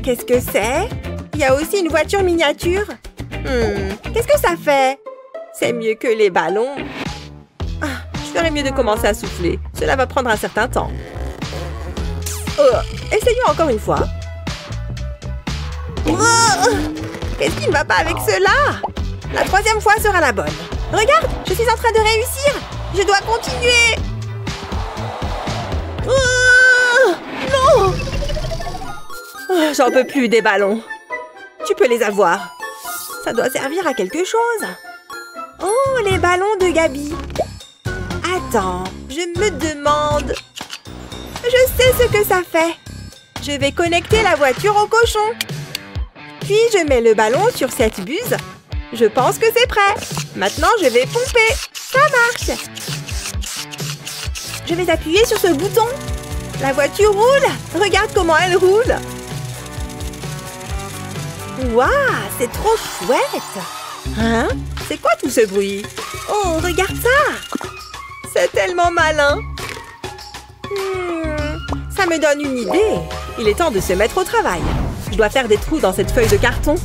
Qu'est-ce que c'est? Il y a aussi une voiture miniature. Hmm, qu'est-ce que ça fait? C'est mieux que les ballons. Ah, je ferais mieux de commencer à souffler. Cela va prendre un certain temps. Oh, essayons encore une fois. Oh, qu'est-ce qui ne va pas avec cela? La troisième fois sera la bonne. Regarde, je suis en train de réussir. Je dois continuer. Oh, non. Oh, j'en peux plus des ballons. Tu peux les avoir. Ça doit servir à quelque chose. Oh, les ballons de Gabi. Attends, je me demande. Je sais ce que ça fait. Je vais connecter la voiture au cochon. Puis, je mets le ballon sur cette buse. Je pense que c'est prêt. Maintenant, je vais pomper. Ça marche. Je vais appuyer sur ce bouton. La voiture roule. Regarde comment elle roule. Waouh, c'est trop chouette. Hein? C'est quoi tout ce bruit? Oh, regarde ça. C'est tellement malin. Hmm, ça me donne une idée. Il est temps de se mettre au travail. Je dois faire des trous dans cette feuille de carton.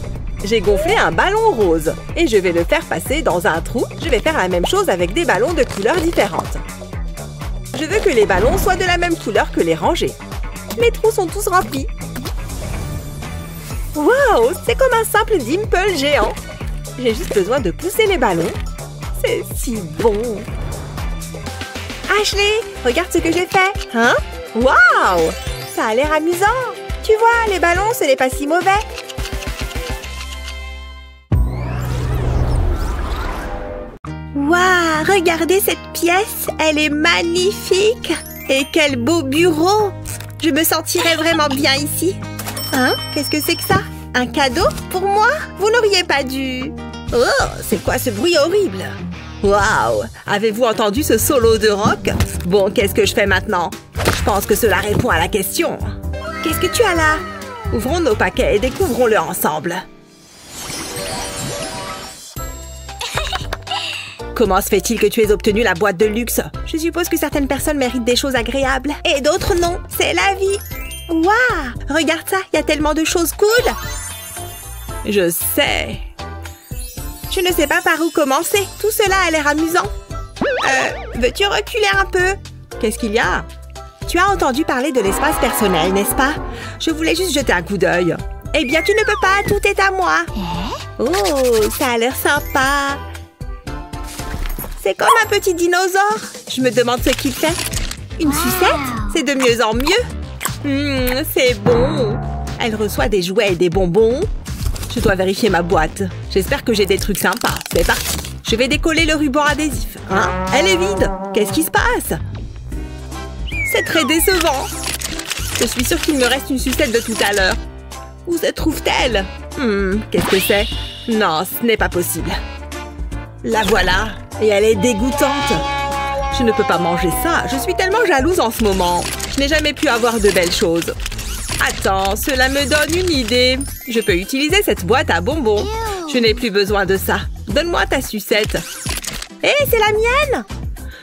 J'ai gonflé un ballon rose et je vais le faire passer dans un trou. Je vais faire la même chose avec des ballons de couleurs différentes. Je veux que les ballons soient de la même couleur que les rangées. Les trous sont tous remplis. Waouh, c'est comme un simple dimple géant. J'ai juste besoin de pousser les ballons. C'est si bon. Ashley, regarde ce que j'ai fait. Hein? Waouh, ça a l'air amusant. Tu vois, les ballons, ce n'est pas si mauvais. Waouh, regardez cette pièce, elle est magnifique. Et quel beau bureau. Je me sentirais vraiment bien ici. Hein? Qu'est-ce que c'est que ça? Un cadeau pour moi? Vous n'auriez pas dû... Oh, c'est quoi ce bruit horrible? Waouh, avez-vous entendu ce solo de rock? Bon, qu'est-ce que je fais maintenant? Je pense que cela répond à la question. Qu'est-ce que tu as là? Ouvrons nos paquets et découvrons-le ensemble. Comment se fait-il que tu aies obtenu la boîte de luxe? Je suppose que certaines personnes méritent des choses agréables. Et d'autres non, c'est la vie. Waouh! Regarde ça, il y a tellement de choses cool. Je sais. Je ne sais pas par où commencer. Tout cela a l'air amusant. Euh, veux-tu reculer un peu? Qu'est-ce qu'il y a? Tu as entendu parler de l'espace personnel, n'est-ce pas? Je voulais juste jeter un coup d'œil. Eh bien, tu ne peux pas, tout est à moi. Oh, ça a l'air sympa. C'est comme un petit dinosaure. Je me demande ce qu'il fait. Une sucette? C'est de mieux en mieux. Mmh, c'est bon. Elle reçoit des jouets et des bonbons. Je dois vérifier ma boîte. J'espère que j'ai des trucs sympas. C'est parti. Je vais décoller le ruban adhésif. Hein? Elle est vide. Qu'est-ce qui se passe? C'est très décevant. Je suis sûre qu'il me reste une sucette de tout à l'heure. Où se trouve-t-elle? Hmm, qu'est-ce que c'est? Non, ce n'est pas possible. La voilà. Et elle est dégoûtante. Je ne peux pas manger ça. Je suis tellement jalouse en ce moment. Je n'ai jamais pu avoir de belles choses. Attends, cela me donne une idée. Je peux utiliser cette boîte à bonbons. Je n'ai plus besoin de ça. Donne-moi ta sucette. Hé, hey, c'est la mienne!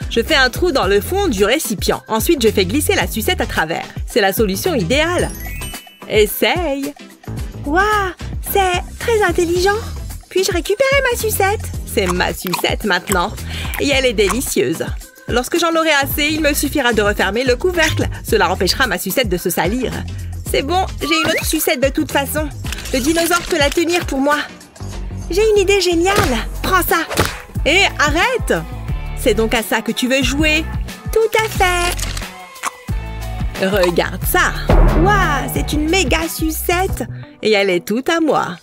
Je fais un trou dans le fond du récipient. Ensuite, je fais glisser la sucette à travers. C'est la solution idéale. Essaye. Waouh, c'est très intelligent. Puis-je récupérer ma sucette? C'est ma sucette maintenant. Et elle est délicieuse. Lorsque j'en aurai assez, il me suffira de refermer le couvercle. Cela empêchera ma sucette de se salir. C'est bon, j'ai une autre sucette de toute façon. Le dinosaure peut la tenir pour moi. J'ai une idée géniale. Prends ça. Et arrête. C'est donc à ça que tu veux jouer? Tout à fait. Regarde ça. Waouh, c'est une méga sucette. Et elle est toute à moi.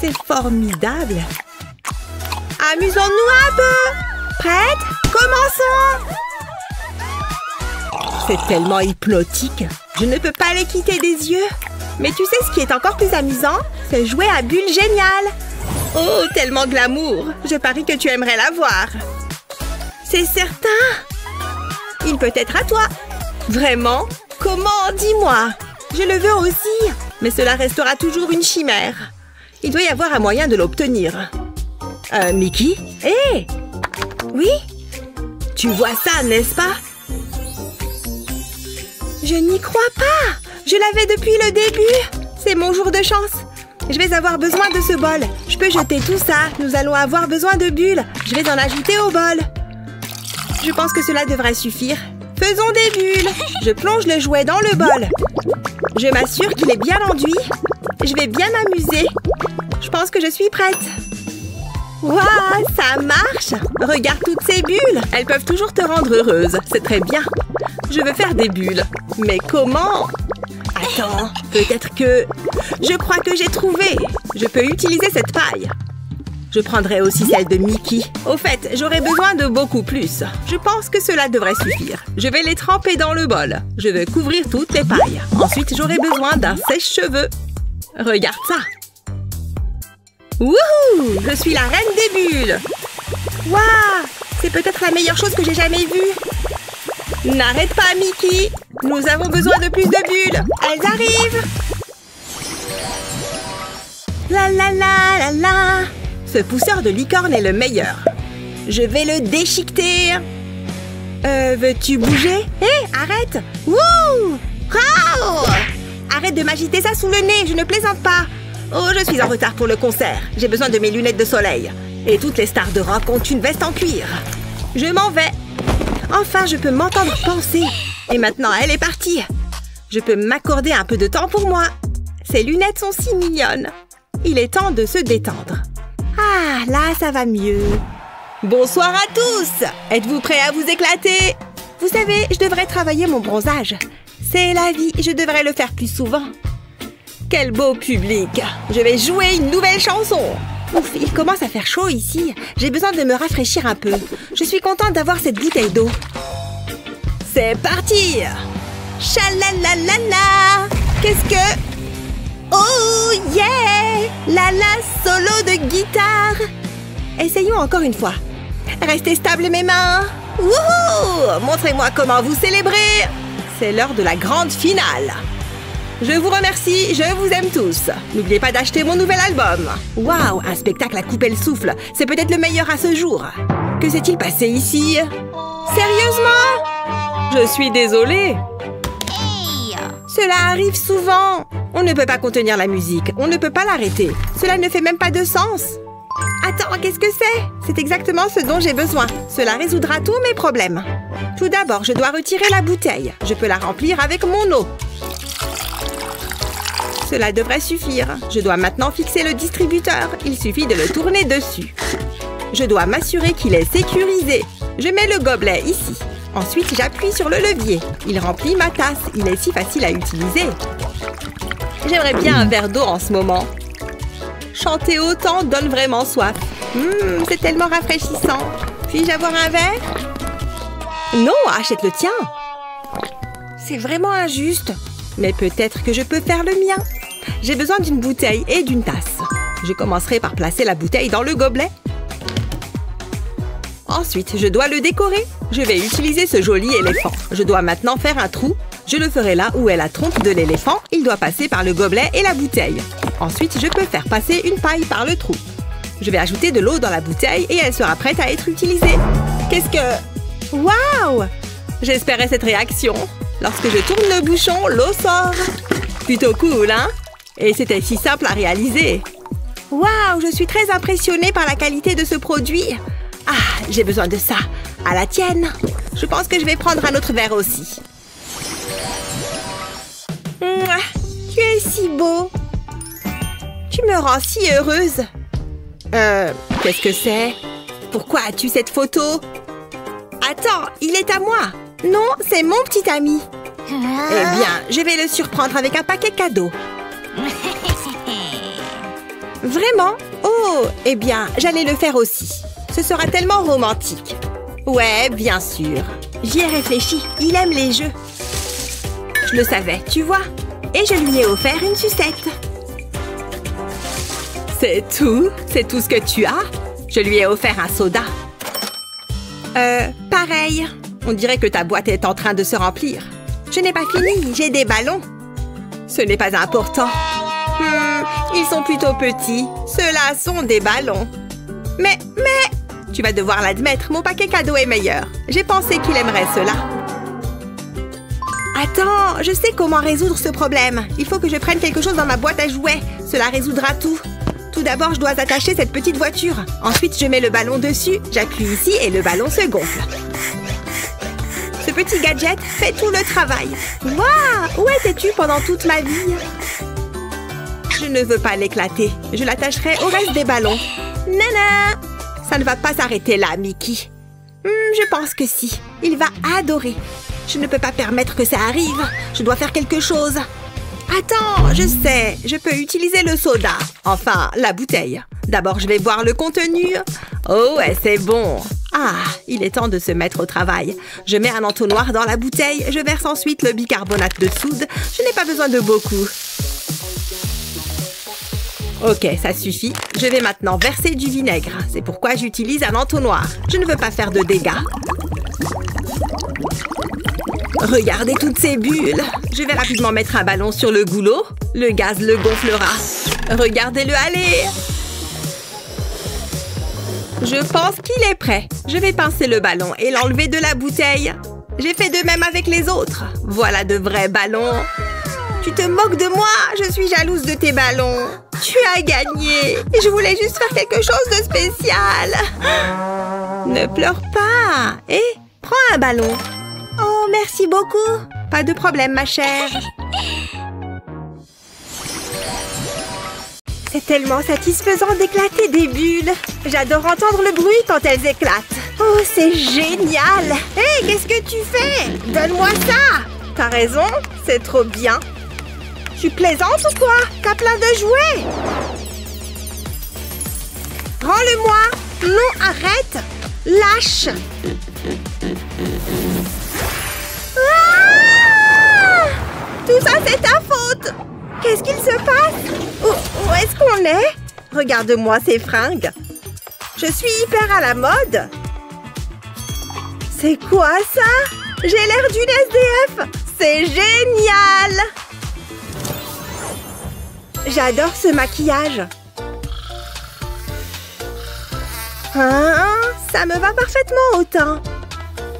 C'est formidable. Amusons-nous un peu. Prête? Commençons. C'est tellement hypnotique. Je ne peux pas les quitter des yeux. Mais tu sais ce qui est encore plus amusant? C'est jouer à bulle géniale. Oh, tellement glamour. Je parie que tu aimerais la voir. C'est certain. Il peut être à toi. Vraiment? Comment? Dis-moi. Je le veux aussi. Mais cela restera toujours une chimère. Il doit y avoir un moyen de l'obtenir. Euh, Mickey? Hé hey! Oui? Tu vois ça, n'est-ce pas? Je n'y crois pas! Je l'avais depuis le début! C'est mon jour de chance! Je vais avoir besoin de ce bol. Je peux jeter tout ça. Nous allons avoir besoin de bulles. Je vais en ajouter au bol. Je pense que cela devrait suffire. Faisons des bulles. Je plonge le jouet dans le bol. Je m'assure qu'il est bien enduit. Je vais bien m'amuser. Je pense que je suis prête. Waouh, ça marche! Regarde toutes ces bulles. Elles peuvent toujours te rendre heureuse. C'est très bien. Je veux faire des bulles. Mais comment? Attends, peut-être que… Je crois que j'ai trouvé. Je peux utiliser cette paille. Je prendrai aussi celle de Mickey. Au fait, j'aurai besoin de beaucoup plus. Je pense que cela devrait suffire. Je vais les tremper dans le bol. Je vais couvrir toutes les pailles. Ensuite, j'aurai besoin d'un sèche-cheveux. Regarde ça. Wouhou! Je suis la reine des bulles. Waouh! C'est peut-être la meilleure chose que j'ai jamais vue. N'arrête pas, Mickey. Nous avons besoin de plus de bulles. Elles arrivent. La la la la la. Ce pousseur de licorne est le meilleur. Je vais le déchiqueter. Euh, veux-tu bouger? Hé, hey, arrête! Wouh! Wow! Arrête de m'agiter ça sous le nez, je ne plaisante pas. Oh, je suis en retard pour le concert. J'ai besoin de mes lunettes de soleil. Et toutes les stars de rock ont une veste en cuir. Je m'en vais. Enfin, je peux m'entendre penser. Et maintenant, elle est partie. Je peux m'accorder un peu de temps pour moi. Ces lunettes sont si mignonnes. Il est temps de se détendre. Ah, là, ça va mieux. Bonsoir à tous. Êtes-vous prêts à vous éclater? Vous savez, je devrais travailler mon bronzage. C'est la vie, je devrais le faire plus souvent. Quel beau public. Je vais jouer une nouvelle chanson. Ouf, il commence à faire chaud ici. J'ai besoin de me rafraîchir un peu. Je suis contente d'avoir cette bouteille d'eau. C'est parti. Chalalalala. Qu'est-ce que… Oh yeah! La la solo de guitare! Essayons encore une fois. Restez stables mes mains! Wouhou! Montrez-moi comment vous célébrez! C'est l'heure de la grande finale! Je vous remercie, je vous aime tous! N'oubliez pas d'acheter mon nouvel album! Waouh! Un spectacle à couper le souffle! C'est peut-être le meilleur à ce jour! Que s'est-il passé ici? Sérieusement? Je suis désolée! Hey! Cela arrive souvent! On ne peut pas contenir la musique, on ne peut pas l'arrêter. Cela ne fait même pas de sens. Attends, qu'est-ce que c'est? C'est exactement ce dont j'ai besoin. Cela résoudra tous mes problèmes. Tout d'abord, je dois retirer la bouteille. Je peux la remplir avec mon eau. Cela devrait suffire. Je dois maintenant fixer le distributeur. Il suffit de le tourner dessus. Je dois m'assurer qu'il est sécurisé. Je mets le gobelet ici. Ensuite, j'appuie sur le levier. Il remplit ma tasse. Il est si facile à utiliser. J'aimerais bien un verre d'eau en ce moment. Chanter autant donne vraiment soif. Mmh, c'est tellement rafraîchissant. Puis-je avoir un verre? Non, achète le tien. C'est vraiment injuste. Mais peut-être que je peux faire le mien. J'ai besoin d'une bouteille et d'une tasse. Je commencerai par placer la bouteille dans le gobelet. Ensuite, je dois le décorer. Je vais utiliser ce joli éléphant. Je dois maintenant faire un trou. Je le ferai là où est la trompe de l'éléphant. Il doit passer par le gobelet et la bouteille. Ensuite, je peux faire passer une paille par le trou. Je vais ajouter de l'eau dans la bouteille et elle sera prête à être utilisée. Qu'est-ce que… Waouh! J'espérais cette réaction. Lorsque je tourne le bouchon, l'eau sort. Plutôt cool, hein? Et c'était si simple à réaliser. Waouh! Je suis très impressionnée par la qualité de ce produit. Ah, j'ai besoin de ça. À la tienne. Je pense que je vais prendre un autre verre aussi. Mouah, tu es si beau. Tu me rends si heureuse. Euh, qu'est-ce que c'est? Pourquoi as-tu cette photo? Attends, il est à moi. Non, c'est mon petit ami. Eh bien, je vais le surprendre avec un paquet cadeau. Vraiment? Oh, eh bien, j'allais le faire aussi. Ce sera tellement romantique. Ouais, bien sûr. J'y ai réfléchi. Il aime les jeux. Je le savais, tu vois. Et je lui ai offert une sucette. C'est tout? C'est tout ce que tu as? Je lui ai offert un soda. Euh, pareil. On dirait que ta boîte est en train de se remplir. Je n'ai pas fini, j'ai des ballons. Ce n'est pas important. Hmm, ils sont plutôt petits. Ceux-là sont des ballons. Mais, mais... Tu vas devoir l'admettre, mon paquet cadeau est meilleur. J'ai pensé qu'il aimerait cela. Attends, je sais comment résoudre ce problème. Il faut que je prenne quelque chose dans ma boîte à jouets. Cela résoudra tout. Tout d'abord, je dois attacher cette petite voiture. Ensuite, je mets le ballon dessus. J'appuie ici et le ballon se gonfle. Ce petit gadget fait tout le travail. Waouh! Où étais-tu pendant toute ma vie? Je ne veux pas l'éclater. Je l'attacherai au reste des ballons. Nana! Ça ne va pas s'arrêter là, Mickey. Hmm, je pense que si. Il va adorer. Je ne peux pas permettre que ça arrive. Je dois faire quelque chose. Attends, je sais. Je peux utiliser le soda. Enfin, la bouteille. D'abord, je vais boire le contenu. Oh, ouais, c'est bon. Ah, il est temps de se mettre au travail. Je mets un entonnoir dans la bouteille. Je verse ensuite le bicarbonate de soude. Je n'ai pas besoin de beaucoup. Ok, ça suffit. Je vais maintenant verser du vinaigre. C'est pourquoi j'utilise un entonnoir. Je ne veux pas faire de dégâts. Regardez toutes ces bulles. Je vais rapidement mettre un ballon sur le goulot. Le gaz le gonflera. Regardez-le aller. Je pense qu'il est prêt. Je vais pincer le ballon et l'enlever de la bouteille. J'ai fait de même avec les autres. Voilà de vrais ballons. Tu te moques de moi? Je suis jalouse de tes ballons. Tu as gagné. Je voulais juste faire quelque chose de spécial. Ne pleure pas. Et prends un ballon. Oh, merci beaucoup. Pas de problème, ma chère. C'est tellement satisfaisant d'éclater des bulles. J'adore entendre le bruit quand elles éclatent. Oh, c'est génial. Hé, hey, qu'est-ce que tu fais? Donne-moi ça. T'as raison, c'est trop bien. Tu plaisantes ou quoi? T'as plein de jouets. Rends-le-moi. Non, arrête. Lâche. Ah! Tout ça, c'est ta faute. Qu'est-ce qu'il se passe? Où, où est-ce qu'on est? Regarde-moi ces fringues. Je suis hyper à la mode. C'est quoi ça? J'ai l'air d'une S D F. C'est génial. J'adore ce maquillage. Hein? Ça me va parfaitement autant.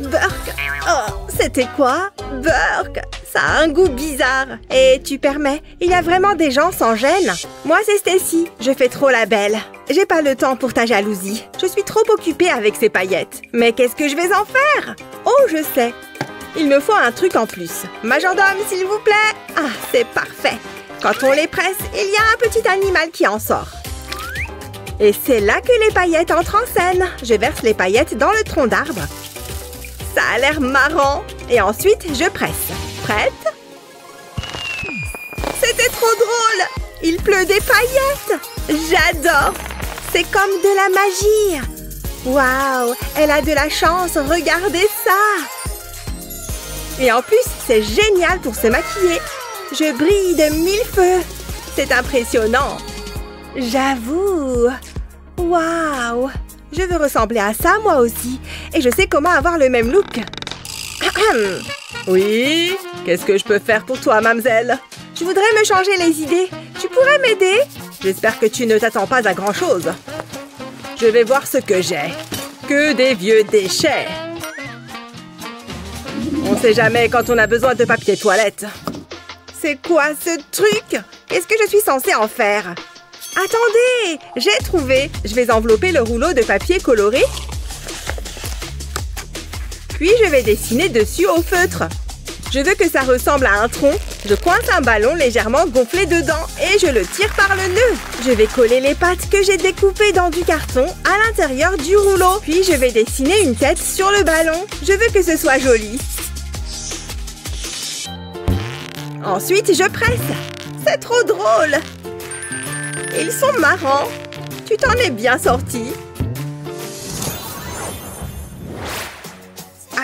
Burk! Oh, c'était quoi? Burk! Ça a un goût bizarre. Et tu permets, il y a vraiment des gens sans gêne. Moi, c'est Stacy. Je fais trop la belle. J'ai pas le temps pour ta jalousie. Je suis trop occupée avec ces paillettes. Mais qu'est-ce que je vais en faire? Oh, je sais. Il me faut un truc en plus. Majordome, s'il vous plaît. Ah, c'est parfait. Quand on les presse, il y a un petit animal qui en sort. Et c'est là que les paillettes entrent en scène. Je verse les paillettes dans le tronc d'arbre. Ça a l'air marrant. Et ensuite, je presse. Prête? C'était trop drôle. Il pleut des paillettes. J'adore. C'est comme de la magie. Waouh, elle a de la chance. Regardez ça. Et en plus, c'est génial pour se maquiller. Je brille de mille feux. C'est impressionnant. J'avoue. Waouh. Je veux ressembler à ça, moi aussi. Et je sais comment avoir le même look. Oui? Qu'est-ce que je peux faire pour toi, mademoiselle? Je voudrais me changer les idées. Tu pourrais m'aider? J'espère que tu ne t'attends pas à grand-chose. Je vais voir ce que j'ai. Que des vieux déchets. On ne sait jamais quand on a besoin de papier toilette. C'est quoi ce truc? Qu'est-ce que je suis censée en faire? Attendez, j'ai trouvé. Je vais envelopper le rouleau de papier coloré. Puis je vais dessiner dessus au feutre. Je veux que ça ressemble à un tronc. Je coince un ballon légèrement gonflé dedans et je le tire par le nœud. Je vais coller les pattes que j'ai découpées dans du carton à l'intérieur du rouleau. Puis je vais dessiner une tête sur le ballon. Je veux que ce soit joli. Ensuite, je presse. C'est trop drôle. Ils sont marrants. Tu t'en es bien sorti.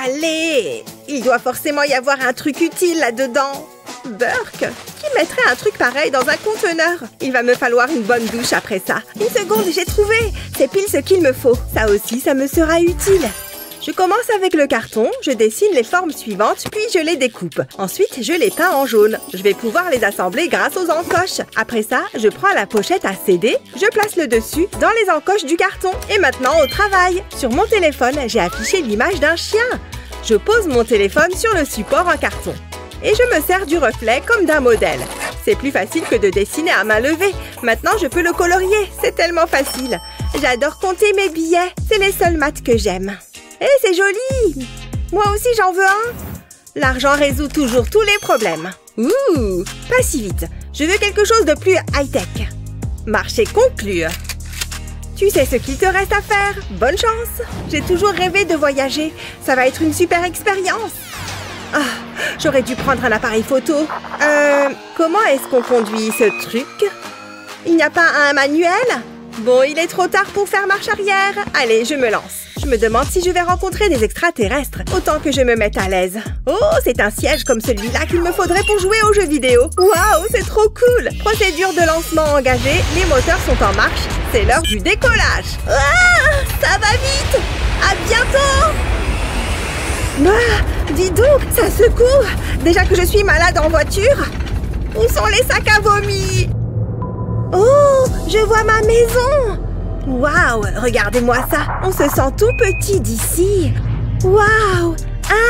Allez! Il doit forcément y avoir un truc utile là-dedans. Burke, qui mettrait un truc pareil dans un conteneur? Il va me falloir une bonne douche après ça. Une seconde, j'ai trouvé! C'est pile ce qu'il me faut. Ça aussi, ça me sera utile. Je commence avec le carton, je dessine les formes suivantes, puis je les découpe. Ensuite, je les peins en jaune. Je vais pouvoir les assembler grâce aux encoches. Après ça, je prends la pochette à C D, je place le dessus dans les encoches du carton. Et maintenant, au travail! Sur mon téléphone, j'ai affiché l'image d'un chien. Je pose mon téléphone sur le support en carton. Et je me sers du reflet comme d'un modèle. C'est plus facile que de dessiner à main levée. Maintenant, je peux le colorier. C'est tellement facile. J'adore compter mes billets. C'est les seules maths que j'aime. Eh, c'est joli! Moi aussi, j'en veux un! L'argent résout toujours tous les problèmes. Ouh! Pas si vite. Je veux quelque chose de plus high-tech. Marché conclu. Tu sais ce qu'il te reste à faire. Bonne chance! J'ai toujours rêvé de voyager. Ça va être une super expérience. Ah, j'aurais dû prendre un appareil photo. Euh, comment est-ce qu'on conduit ce truc? Il n'y a pas un manuel? Bon, il est trop tard pour faire marche arrière. Allez, je me lance. Je me demande si je vais rencontrer des extraterrestres. Autant que je me mette à l'aise. Oh, c'est un siège comme celui-là qu'il me faudrait pour jouer aux jeux vidéo. Waouh, c'est trop cool. Procédure de lancement engagée. Les moteurs sont en marche. C'est l'heure du décollage. Ah, ça va vite. À bientôt. Ah, dis donc, ça secoue. Déjà que je suis malade en voiture. Où sont les sacs à vomi? Oh, je vois ma maison. Waouh, regardez-moi ça. On se sent tout petit d'ici. Waouh,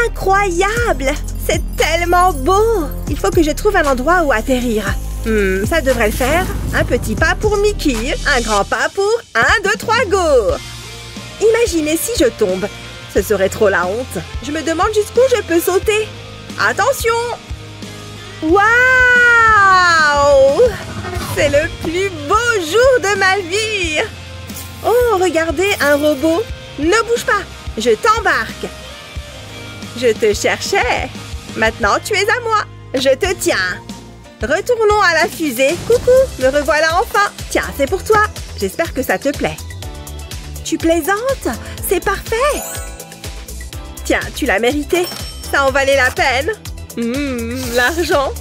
incroyable. C'est tellement beau. Il faut que je trouve un endroit où atterrir. Hmm, ça devrait le faire. Un petit pas pour Mickey, un grand pas pour un, deux, trois, go. Imaginez si je tombe. Ce serait trop la honte. Je me demande jusqu'où je peux sauter. Attention. Waouh! C'est le plus beau jour de ma vie! Oh, regardez, un robot! Ne bouge pas! Je t'embarque! Je te cherchais! Maintenant, tu es à moi! Je te tiens! Retournons à la fusée! Coucou! Me revoilà enfin! Tiens, c'est pour toi! J'espère que ça te plaît! Tu plaisantes? C'est parfait! Tiens, tu l'as mérité! Ça en valait la peine! Mmh, l'argent!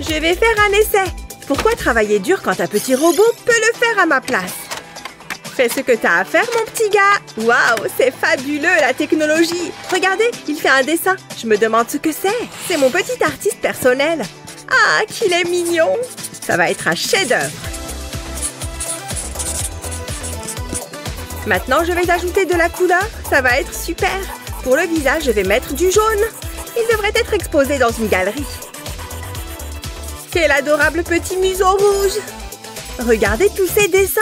Je vais faire un essai! Pourquoi travailler dur quand un petit robot peut le faire à ma place? Fais ce que t'as à faire, mon petit gars! Waouh, c'est fabuleux, la technologie! Regardez, il fait un dessin. Je me demande ce que c'est. C'est mon petit artiste personnel. Ah, qu'il est mignon! Ça va être un chef-d'œuvre. Maintenant, je vais ajouter de la couleur. Ça va être super. Pour le visage, je vais mettre du jaune. Il devrait être exposé dans une galerie. Quel adorable petit museau rouge! Regardez tous ces dessins!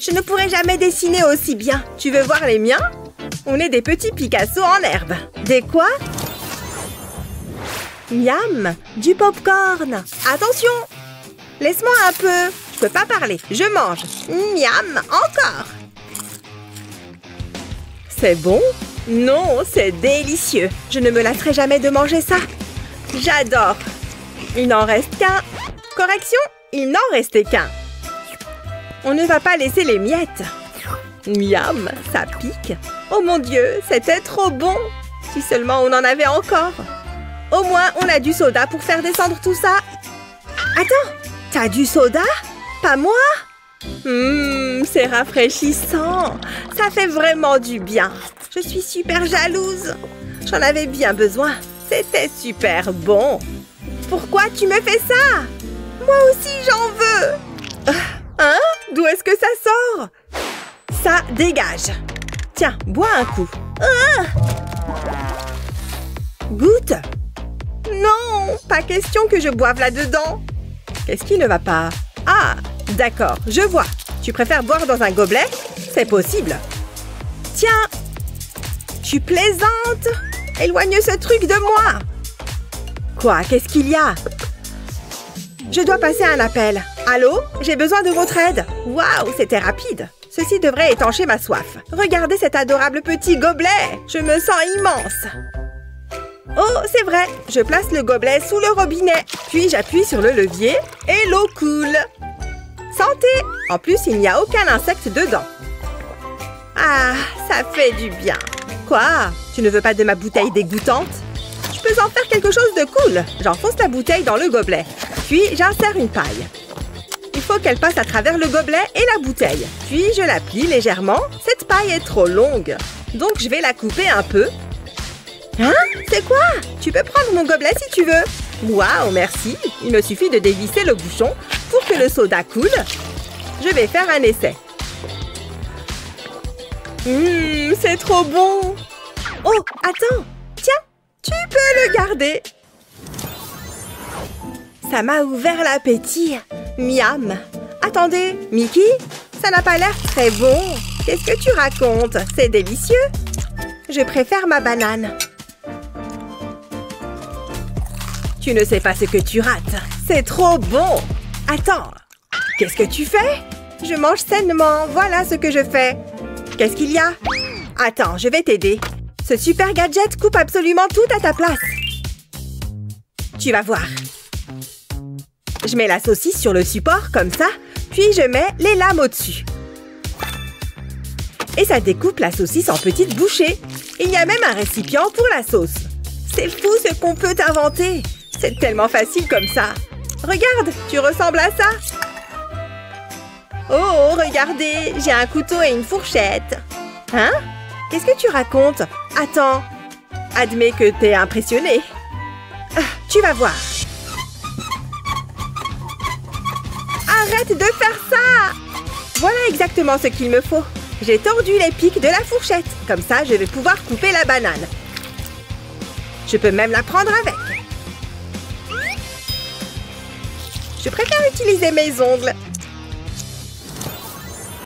Je ne pourrais jamais dessiner aussi bien. Tu veux voir les miens? On est des petits Picasso en herbe. Des quoi? Miam! Du pop-corn! Attention! Laisse-moi un peu. Je peux pas parler. Je mange. Miam! Encore! C'est bon? Non, c'est délicieux. Je ne me lasserai jamais de manger ça. J'adore! Il n'en reste qu'un. Correction, il n'en restait qu'un. On ne va pas laisser les miettes. Miam, ça pique. Oh mon Dieu, c'était trop bon. Si seulement on en avait encore. Au moins, on a du soda pour faire descendre tout ça. Attends, t'as du soda? Pas moi? Hum, c'est rafraîchissant. Ça fait vraiment du bien. Je suis super jalouse. J'en avais bien besoin. C'était super bon. Pourquoi tu me fais ça? Moi aussi, j'en veux! Hein? D'où est-ce que ça sort? Ça dégage! Tiens, bois un coup. Ah! Goûte! Non! Pas question que je boive là-dedans. Qu'est-ce qui ne va pas? Ah, d'accord, je vois. Tu préfères boire dans un gobelet? C'est possible. Tiens! Tu plaisantes? Éloigne ce truc de moi! Quoi? Qu'est-ce qu'il y a? Je dois passer un appel. Allô? J'ai besoin de votre aide. Waouh, c'était rapide. Ceci devrait étancher ma soif. Regardez cet adorable petit gobelet. Je me sens immense. Oh, c'est vrai. Je place le gobelet sous le robinet. Puis j'appuie sur le levier et l'eau coule. Santé! En plus, il n'y a aucun insecte dedans. Ah, ça fait du bien. Quoi? Tu ne veux pas de ma bouteille dégoûtante? Je peux en faire quelque chose de cool. J'enfonce la bouteille dans le gobelet. Puis, j'insère une paille. Il faut qu'elle passe à travers le gobelet et la bouteille. Puis, je la plie légèrement. Cette paille est trop longue. Donc, je vais la couper un peu. Hein? C'est quoi? Tu peux prendre mon gobelet si tu veux. Waouh, merci. Il me suffit de dévisser le bouchon pour que le soda coule. Je vais faire un essai. Hum, mmh, c'est trop bon. Oh, attends. Tiens, tu peux le garder. Ça m'a ouvert l'appétit. Miam. Attendez, Mickey, ça n'a pas l'air très bon. Qu'est-ce que tu racontes? C'est délicieux. Je préfère ma banane. Tu ne sais pas ce que tu rates. C'est trop bon. Attends. Qu'est-ce que tu fais? Je mange sainement. Voilà ce que je fais. Qu'est-ce qu'il y a? Attends, je vais t'aider. Ce super gadget coupe absolument tout à ta place. Tu vas voir. Je mets la saucisse sur le support, comme ça, puis je mets les lames au-dessus. Et ça découpe la saucisse en petites bouchées. Il y a même un récipient pour la sauce. C'est fou ce qu'on peut inventer. C'est tellement facile comme ça. Regarde, tu ressembles à ça. Oh, regardez, j'ai un couteau et une fourchette. Hein? Qu'est-ce que tu racontes? Attends, admets que t'es impressionné. Ah, tu vas voir. Arrête de faire ça! Voilà exactement ce qu'il me faut. J'ai tordu les pics de la fourchette. Comme ça, je vais pouvoir couper la banane. Je peux même la prendre avec. Je préfère utiliser mes ongles.